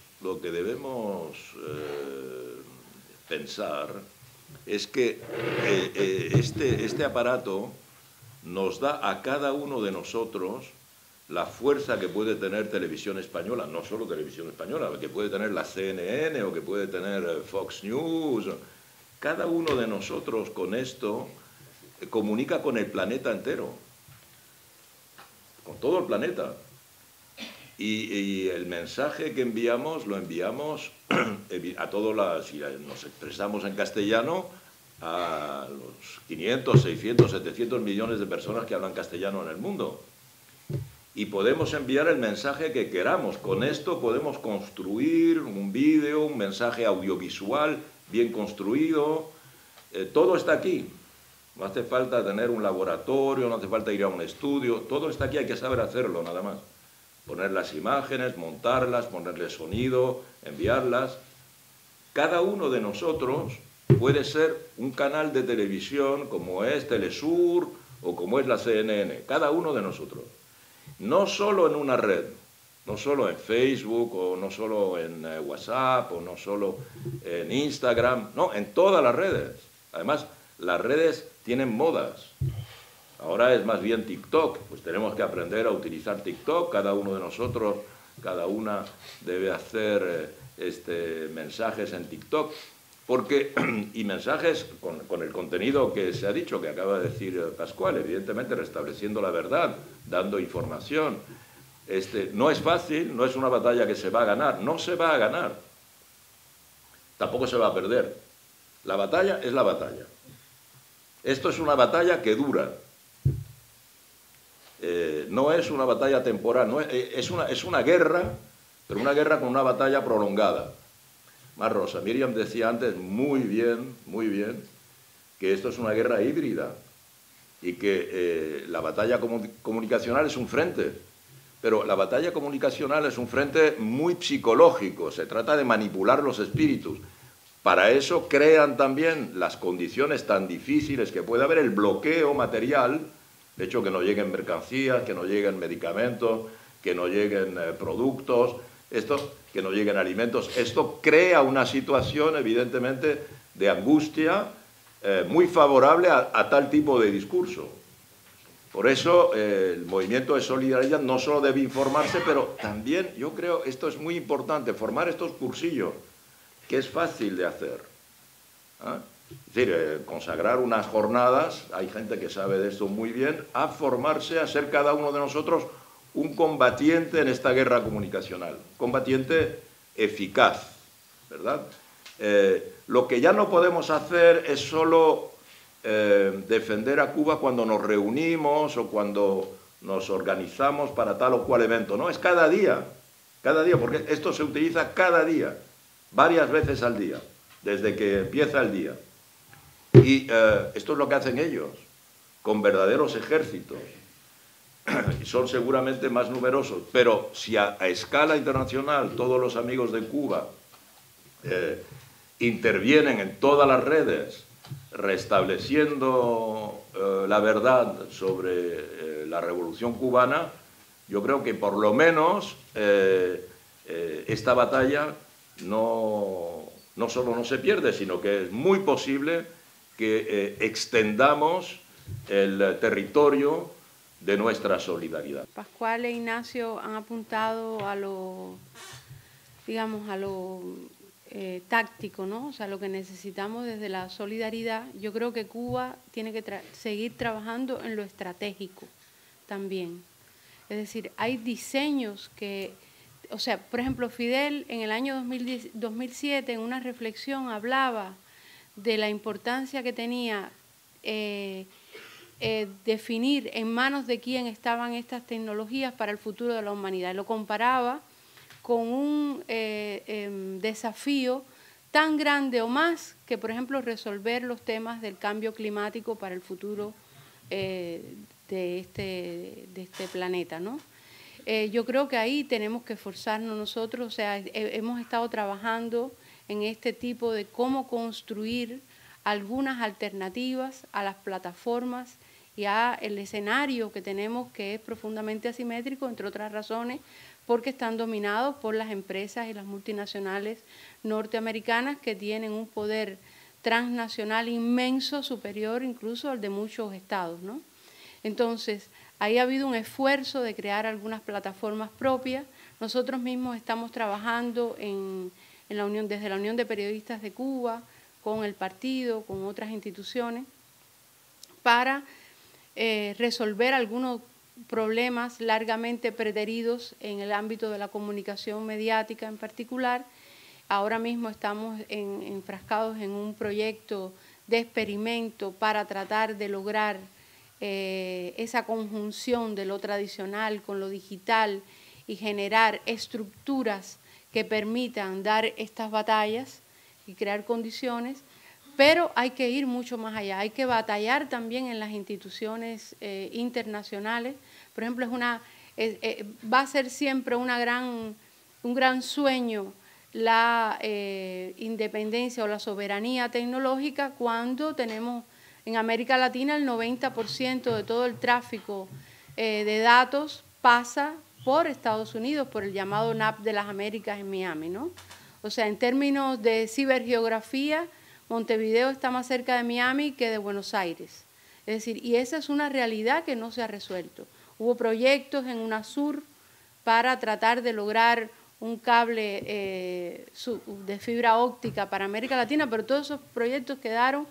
pensar es que este aparato nos da a cada uno de nosotros la fuerza que puede tener Televisión Española, no solo Televisión Española, que puede tener la CNN o que puede tener Fox News. Cada uno de nosotros con esto comunica con el planeta entero, con todo el planeta, y el mensaje que enviamos lo enviamos a todos si nos expresamos en castellano, a los 500, 600, 700 millones de personas que hablan castellano en el mundo, y podemos enviar el mensaje que queramos. Con esto podemos construir un vídeo, un mensaje audiovisual bien construido, todo está aquí. No hace falta tener un laboratorio, no hace falta ir a un estudio, todo está aquí, hay que saber hacerlo nada más. Poner las imágenes, montarlas, ponerle sonido, enviarlas. Cada uno de nosotros puede ser un canal de televisión como es Telesur o como es la CNN, cada uno de nosotros. No solo en una red, no solo en Facebook o no solo en WhatsApp o no solo en Instagram, no, en todas las redes. Además, las redes tienen modas. Ahora es más bien TikTok, pues tenemos que aprender a utilizar TikTok, cada uno de nosotros, cada una debe hacer mensajes en TikTok, porque, y mensajes con el contenido que se ha dicho, que acaba de decir Pascual, evidentemente restableciendo la verdad, dando información. No es fácil, no es una batalla que se va a ganar, no se va a ganar, tampoco se va a perder. La batalla es la batalla. Esto es una batalla que dura, no es una batalla temporal, no es una guerra, pero una guerra con una batalla prolongada. Más Rosa Miriam decía antes muy bien, que esto es una guerra híbrida y que la batalla comunicacional es un frente, pero la batalla comunicacional es un frente muy psicológico, se trata de manipular los espíritus. Para eso crean también las condiciones tan difíciles que puede haber, el bloqueo material, de hecho que no lleguen mercancías, que no lleguen medicamentos, que no lleguen productos, que no lleguen alimentos. Esto crea una situación evidentemente de angustia muy favorable a tal tipo de discurso. Por eso el movimiento de solidaridad no solo debe informarse, pero también yo creo, esto es muy importante, formar estos cursillos, que es fácil de hacer. Es decir, consagrar unas jornadas, hay gente que sabe de esto muy bien, a formarse, a ser cada uno de nosotros un combatiente en esta guerra comunicacional, combatiente eficaz, ¿verdad? Lo que ya no podemos hacer es solo defender a Cuba cuando nos reunimos o cuando nos organizamos para tal o cual evento, no, es cada día, porque esto se utiliza cada día, varias veces al día, desde que empieza el día. Y esto es lo que hacen ellos, con verdaderos ejércitos. Son seguramente más numerosos, pero si a escala internacional todos los amigos de Cuba intervienen en todas las redes, restableciendo la verdad sobre la revolución cubana, yo creo que por lo menos esta batalla no solo no se pierde, sino que es muy posible que extendamos el territorio de nuestra solidaridad. Pascual e Ignacio han apuntado a lo, digamos, a lo táctico, ¿no? O sea, lo que necesitamos desde la solidaridad. Yo creo que Cuba tiene que seguir trabajando en lo estratégico también. Es decir, hay diseños que, o sea, por ejemplo, Fidel en el año 2007 en una reflexión hablaba de la importancia que tenía definir en manos de quién estaban estas tecnologías para el futuro de la humanidad. Lo comparaba con un desafío tan grande o más que, por ejemplo, resolver los temas del cambio climático para el futuro de este planeta, ¿no? Yo creo que ahí tenemos que esforzarnos nosotros, o sea, hemos estado trabajando en este tipo de cómo construir algunas alternativas a las plataformas y al escenario que tenemos, que es profundamente asimétrico, entre otras razones, porque están dominados por las empresas y las multinacionales norteamericanas que tienen un poder transnacional inmenso, superior incluso al de muchos estados, ¿no? Entonces, ahí ha habido un esfuerzo de crear algunas plataformas propias. Nosotros mismos estamos trabajando desde la Unión de Periodistas de Cuba, con el partido, con otras instituciones, para resolver algunos problemas largamente preteridos en el ámbito de la comunicación mediática en particular. Ahora mismo estamos enfrascados en un proyecto de experimento para tratar de lograr esa conjunción de lo tradicional con lo digital y generar estructuras que permitan dar estas batallas y crear condiciones, pero hay que ir mucho más allá, hay que batallar también en las instituciones internacionales. Por ejemplo, va a ser siempre un gran sueño la independencia o la soberanía tecnológica cuando tenemos en América Latina el 90% de todo el tráfico de datos pasa por Estados Unidos, por el llamado NAP de las Américas en Miami, ¿no? O sea, en términos de cibergeografía, Montevideo está más cerca de Miami que de Buenos Aires. Es decir, y esa es una realidad que no se ha resuelto. Hubo proyectos en UNASUR para tratar de lograr un cable de fibra óptica para América Latina, pero todos esos proyectos quedaron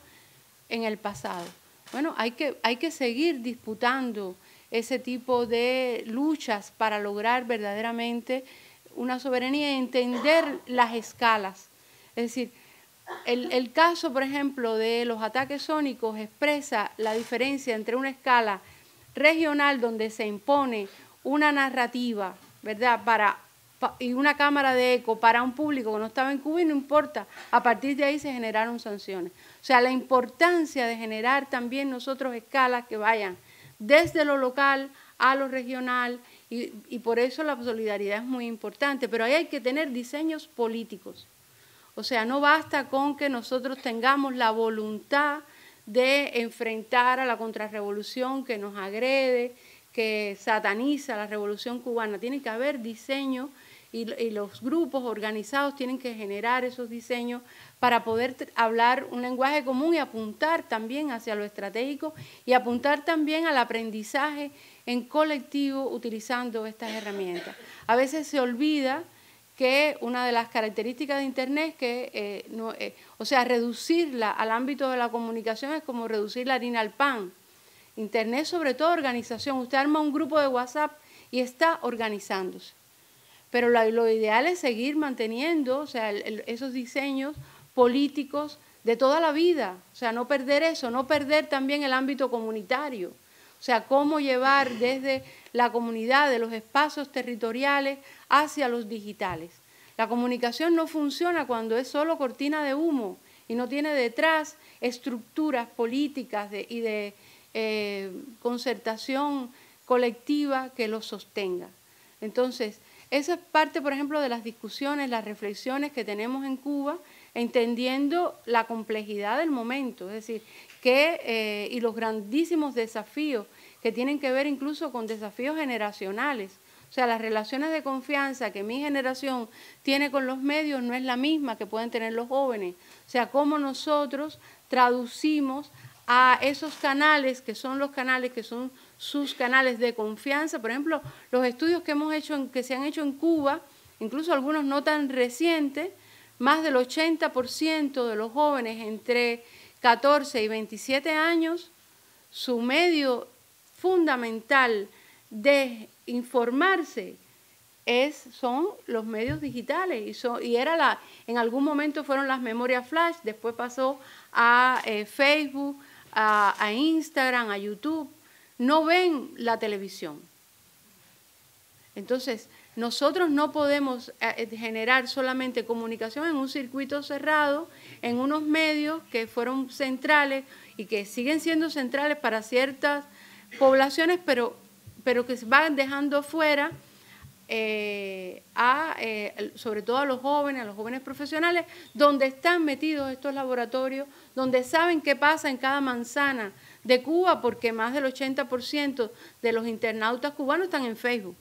en el pasado. Bueno, hay que seguir disputando ese tipo de luchas para lograr verdaderamente una soberanía y entender las escalas. Es decir, el caso, por ejemplo, de los ataques sónicos expresa la diferencia entre una escala regional donde se impone una narrativa, ¿verdad?, y una cámara de eco para un público que no estaba en Cuba y no importa, a partir de ahí se generaron sanciones. O sea, la importancia de generar también nosotros escalas que vayan desde lo local a lo regional, y por eso la solidaridad es muy importante, pero ahí hay que tener diseños políticos. O sea, no basta con que nosotros tengamos la voluntad de enfrentar a la contrarrevolución que nos agrede, que sataniza la revolución cubana. Tiene que haber diseño y los grupos organizados tienen que generar esos diseños para poder hablar un lenguaje común y apuntar también hacia lo estratégico y apuntar también al aprendizaje en colectivo utilizando estas herramientas. A veces se olvida que una de las características de Internet es que, o sea, reducirla al ámbito de la comunicación es como reducir la harina al pan. Internet sobre todo organización. Usted arma un grupo de WhatsApp y está organizándose. Pero lo ideal es seguir manteniendo, o sea, esos diseños políticos de toda la vida, o sea, no perder eso, no perder también el ámbito comunitario, o sea, cómo llevar desde la comunidad, de los espacios territoriales hacia los digitales. La comunicación no funciona cuando es solo cortina de humo y no tiene detrás estructuras políticas y de concertación colectiva que los sostenga. Entonces, esa es parte, por ejemplo, de las discusiones, las reflexiones que tenemos en Cuba, entendiendo la complejidad del momento, es decir, y los grandísimos desafíos que tienen que ver incluso con desafíos generacionales. O sea, las relaciones de confianza que mi generación tiene con los medios no es la misma que pueden tener los jóvenes. O sea, cómo nosotros traducimos a esos canales, que son los canales que son sus canales de confianza. Por ejemplo, los estudios que hemos hecho, que se han hecho en Cuba, incluso algunos no tan recientes, más del 80% de los jóvenes entre 14 y 27 años, su medio fundamental de informarse son los medios digitales en algún momento fueron las memorias flash, después pasó a Facebook, a Instagram, a YouTube. No ven la televisión. Entonces, nosotros no podemos generar solamente comunicación en un circuito cerrado, en unos medios que fueron centrales y que siguen siendo centrales para ciertas poblaciones, pero que se van dejando fuera, sobre todo a los jóvenes profesionales, donde están metidos estos laboratorios, donde saben qué pasa en cada manzana de Cuba, porque más del 80% de los internautas cubanos están en Facebook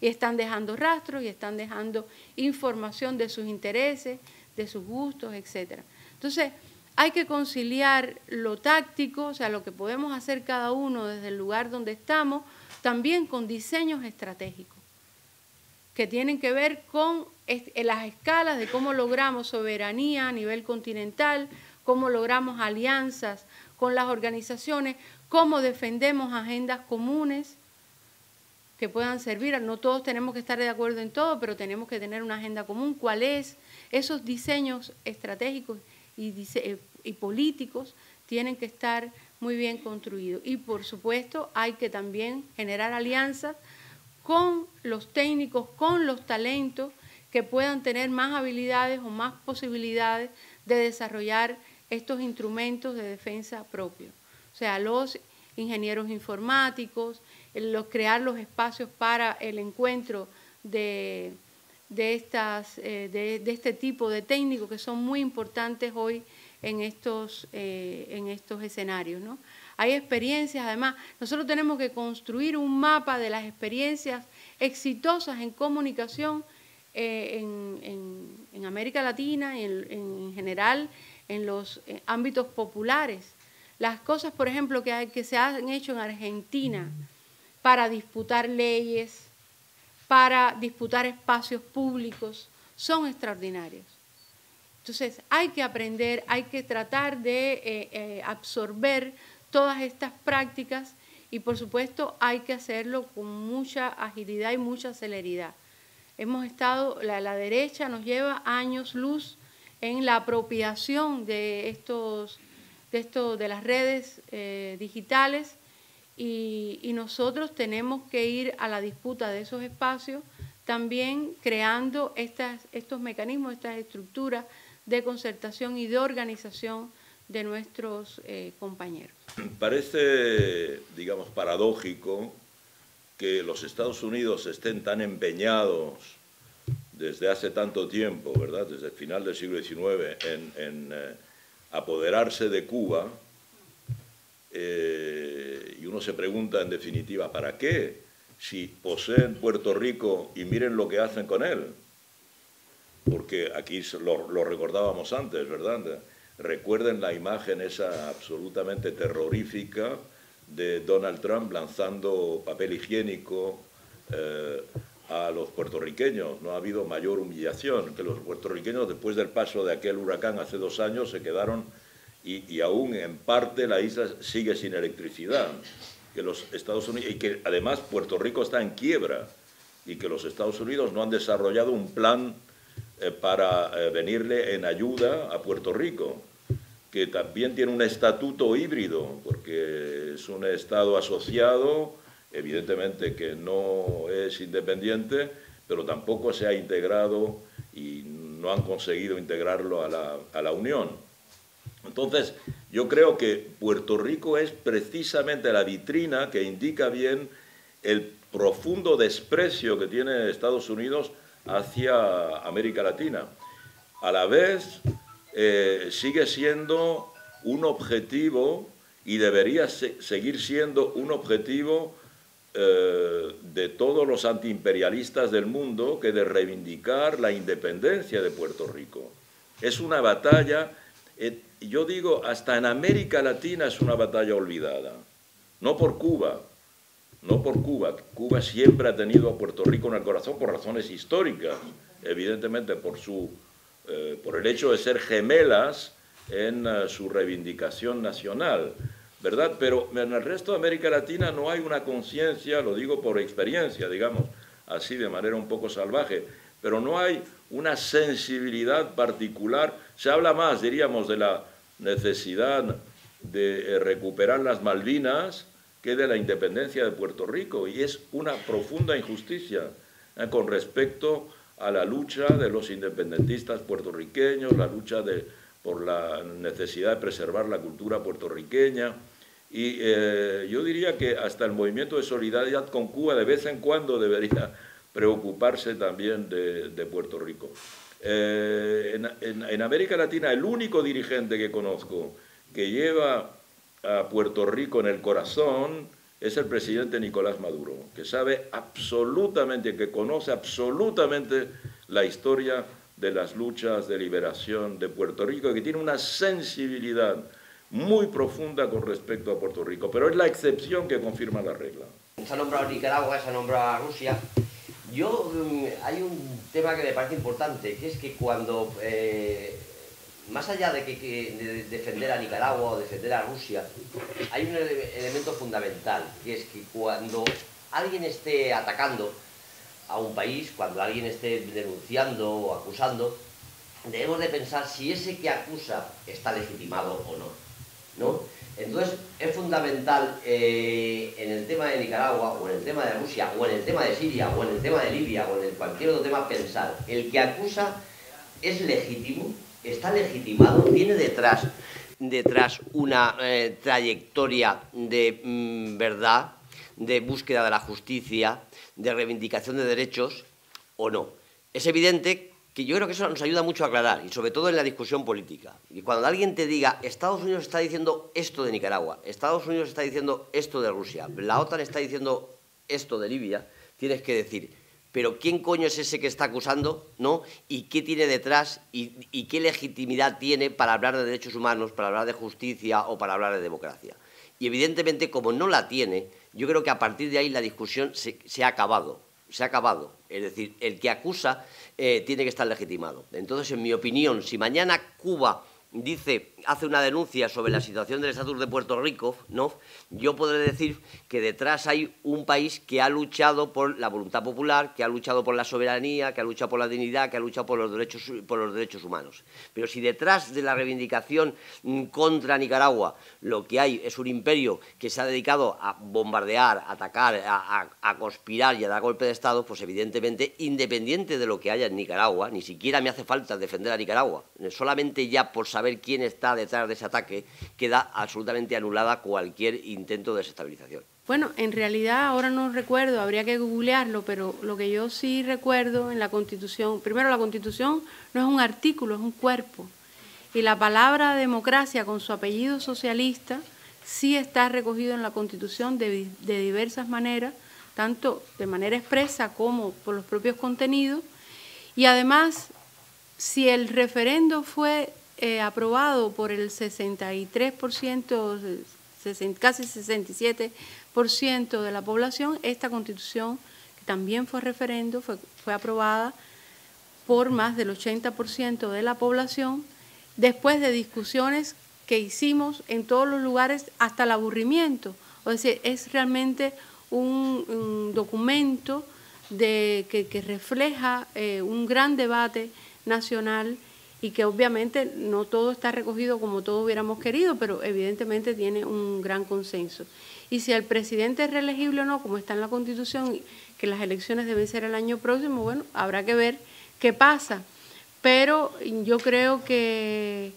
y están dejando rastros y están dejando información de sus intereses, de sus gustos, etc. Entonces, hay que conciliar lo táctico, o sea, lo que podemos hacer cada uno desde el lugar donde estamos, también con diseños estratégicos que tienen que ver con las escalas de cómo logramos soberanía a nivel continental, cómo logramos alianzas con las organizaciones, cómo defendemos agendas comunes que puedan servir. No todos tenemos que estar de acuerdo en todo, pero tenemos que tener una agenda común. ¿Cuál es? Esos diseños estratégicos y políticos tienen que estar muy bien construido. Y por supuesto hay que también generar alianzas con los técnicos, con los talentos que puedan tener más habilidades o más posibilidades de desarrollar estos instrumentos de defensa propio. O sea, los ingenieros informáticos, crear los espacios para el encuentro de este tipo de técnicos que son muy importantes hoy en estos escenarios, ¿no? Hay experiencias, además, nosotros tenemos que construir un mapa de las experiencias exitosas en comunicación en América Latina y en general en los ámbitos populares. Las cosas, por ejemplo, que se han hecho en Argentina para disputar leyes, para disputar espacios públicos, son extraordinarios. Entonces, hay que aprender, hay que tratar de absorber todas estas prácticas y, por supuesto, hay que hacerlo con mucha agilidad y mucha celeridad. Hemos estado, la derecha nos lleva años luz en la apropiación de las redes digitales y nosotros tenemos que ir a la disputa de esos espacios, también creando estos mecanismos, estas estructuras de concertación y de organización de nuestros compañeros. Parece, digamos, paradójico que los Estados Unidos estén tan empeñados desde hace tanto tiempo, ¿verdad?, desde el final del siglo XIX, en apoderarse de Cuba, y uno se pregunta, en definitiva, ¿para qué? Si poseen Puerto Rico y miren lo que hacen con él, porque aquí lo recordábamos antes, ¿verdad? Recuerden la imagen esa absolutamente terrorífica de Donald Trump lanzando papel higiénico a los puertorriqueños. No ha habido mayor humillación que los puertorriqueños, después del paso de aquel huracán hace 2 años, se quedaron y aún en parte la isla sigue sin electricidad. que los Estados Unidos, y que además Puerto Rico está en quiebra, y que los Estados Unidos no han desarrollado un plan para venirle en ayuda a Puerto Rico, que también tiene un estatuto híbrido, porque es un Estado asociado, evidentemente que no es independiente, pero tampoco se ha integrado y no han conseguido integrarlo a la Unión. Entonces, yo creo que Puerto Rico es precisamente la vitrina que indica bien el profundo desprecio que tiene Estados Unidos hacia América Latina. A la vez, sigue siendo un objetivo y debería seguir siendo un objetivo de todos los antiimperialistas del mundo, que de reivindicar la independencia de Puerto Rico. Es una batalla, yo digo, hasta en América Latina es una batalla olvidada. No por Cuba, no por Cuba. Cuba siempre ha tenido a Puerto Rico en el corazón por razones históricas, evidentemente por el hecho de ser gemelas en su reivindicación nacional, ¿verdad? Pero en el resto de América Latina no hay una conciencia, lo digo por experiencia, digamos, así de manera un poco salvaje, pero no hay una sensibilidad particular. Se habla más, diríamos, de la necesidad de recuperar las Malvinas que de la independencia de Puerto Rico, y es una profunda injusticia con respecto a la lucha de los independentistas puertorriqueños, la lucha por la necesidad de preservar la cultura puertorriqueña. Y yo diría que hasta el movimiento de solidaridad con Cuba de vez en cuando debería preocuparse también de Puerto Rico. En América Latina, el único dirigente que conozco que lleva a Puerto Rico en el corazón es el presidente Nicolás Maduro, que sabe absolutamente, que conoce absolutamente la historia de las luchas de liberación de Puerto Rico, y que tiene una sensibilidad muy profunda con respecto a Puerto Rico, pero es la excepción que confirma la regla. Se ha nombrado Nicaragua, se ha nombrado Rusia. Yo, hay un tema que me parece importante, que es que cuando, más allá de defender a Nicaragua o defender a Rusia, hay un elemento fundamental, que es que cuando alguien esté atacando a un país, cuando alguien esté denunciando o acusando, debemos de pensar si ese que acusa está legitimado o no, ¿no? Entonces es fundamental en el tema de Nicaragua o en el tema de Rusia o en el tema de Siria o en el tema de Libia o en cualquier otro tema pensar, el que acusa es legítimo, está legitimado, tiene detrás una trayectoria de verdad, de búsqueda de la justicia, de reivindicación de derechos o no. Es evidente que yo creo que eso nos ayuda mucho a aclarar, y sobre todo en la discusión política. Y cuando alguien te diga, Estados Unidos está diciendo esto de Nicaragua, Estados Unidos está diciendo esto de Rusia, la OTAN está diciendo esto de Libia, tienes que decir, pero ¿quién coño es ese que está acusando, ¿no? ¿Y qué tiene detrás? ¿Y qué legitimidad tiene para hablar de derechos humanos, para hablar de justicia o para hablar de democracia? Y evidentemente, como no la tiene, yo creo que a partir de ahí la discusión se ha acabado, se ha acabado. Es decir, el que acusa tiene que estar legitimado. Entonces, en mi opinión, si mañana Cuba hace una denuncia sobre la situación del estatus de Puerto Rico, ¿no?, yo podré decir que detrás hay un país que ha luchado por la voluntad popular, que ha luchado por la soberanía, que ha luchado por la dignidad, que ha luchado por los derechos humanos. Pero si detrás de la reivindicación contra Nicaragua lo que hay es un imperio que se ha dedicado a bombardear, a atacar, a conspirar y a dar golpe de Estado, pues evidentemente, independiente de lo que haya en Nicaragua, ni siquiera me hace falta defender a Nicaragua, solamente ya por saber quién está detrás de ese ataque, queda absolutamente anulada cualquier intento de desestabilización. Bueno, en realidad ahora no recuerdo, habría que googlearlo, pero lo que yo sí recuerdo en la Constitución, primero, la Constitución no es un artículo, es un cuerpo, y la palabra democracia con su apellido socialista sí está recogido en la Constitución de diversas maneras, tanto de manera expresa como por los propios contenidos, y además, si el referendo fue aprobado por el 63%, casi 67% de la población, esta Constitución, que también fue referendo, fue aprobada por más del 80% de la población, después de discusiones que hicimos en todos los lugares hasta el aburrimiento, O sea, es realmente un documento que refleja un gran debate nacional y que obviamente no todo está recogido como todos hubiéramos querido, pero evidentemente tiene un gran consenso. Y si el presidente es reelegible o no, como está en la Constitución, que las elecciones deben ser el año próximo, bueno, habrá que ver qué pasa. Pero yo creo que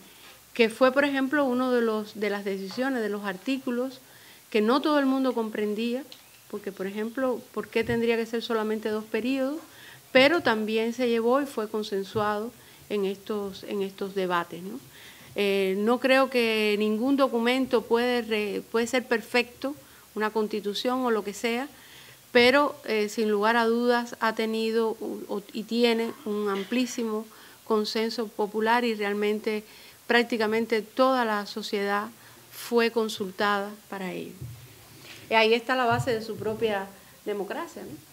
fue, por ejemplo, uno de las decisiones, de los artículos, que no todo el mundo comprendía, porque, por ejemplo, ¿por qué tendría que ser solamente 2 periodos? Pero también se llevó y fue consensuado en estos debates, ¿no? No creo que ningún documento puede ser perfecto, una constitución o lo que sea, pero sin lugar a dudas ha tenido y tiene un amplísimo consenso popular y realmente prácticamente toda la sociedad fue consultada para ello. Y ahí está la base de su propia democracia, ¿no?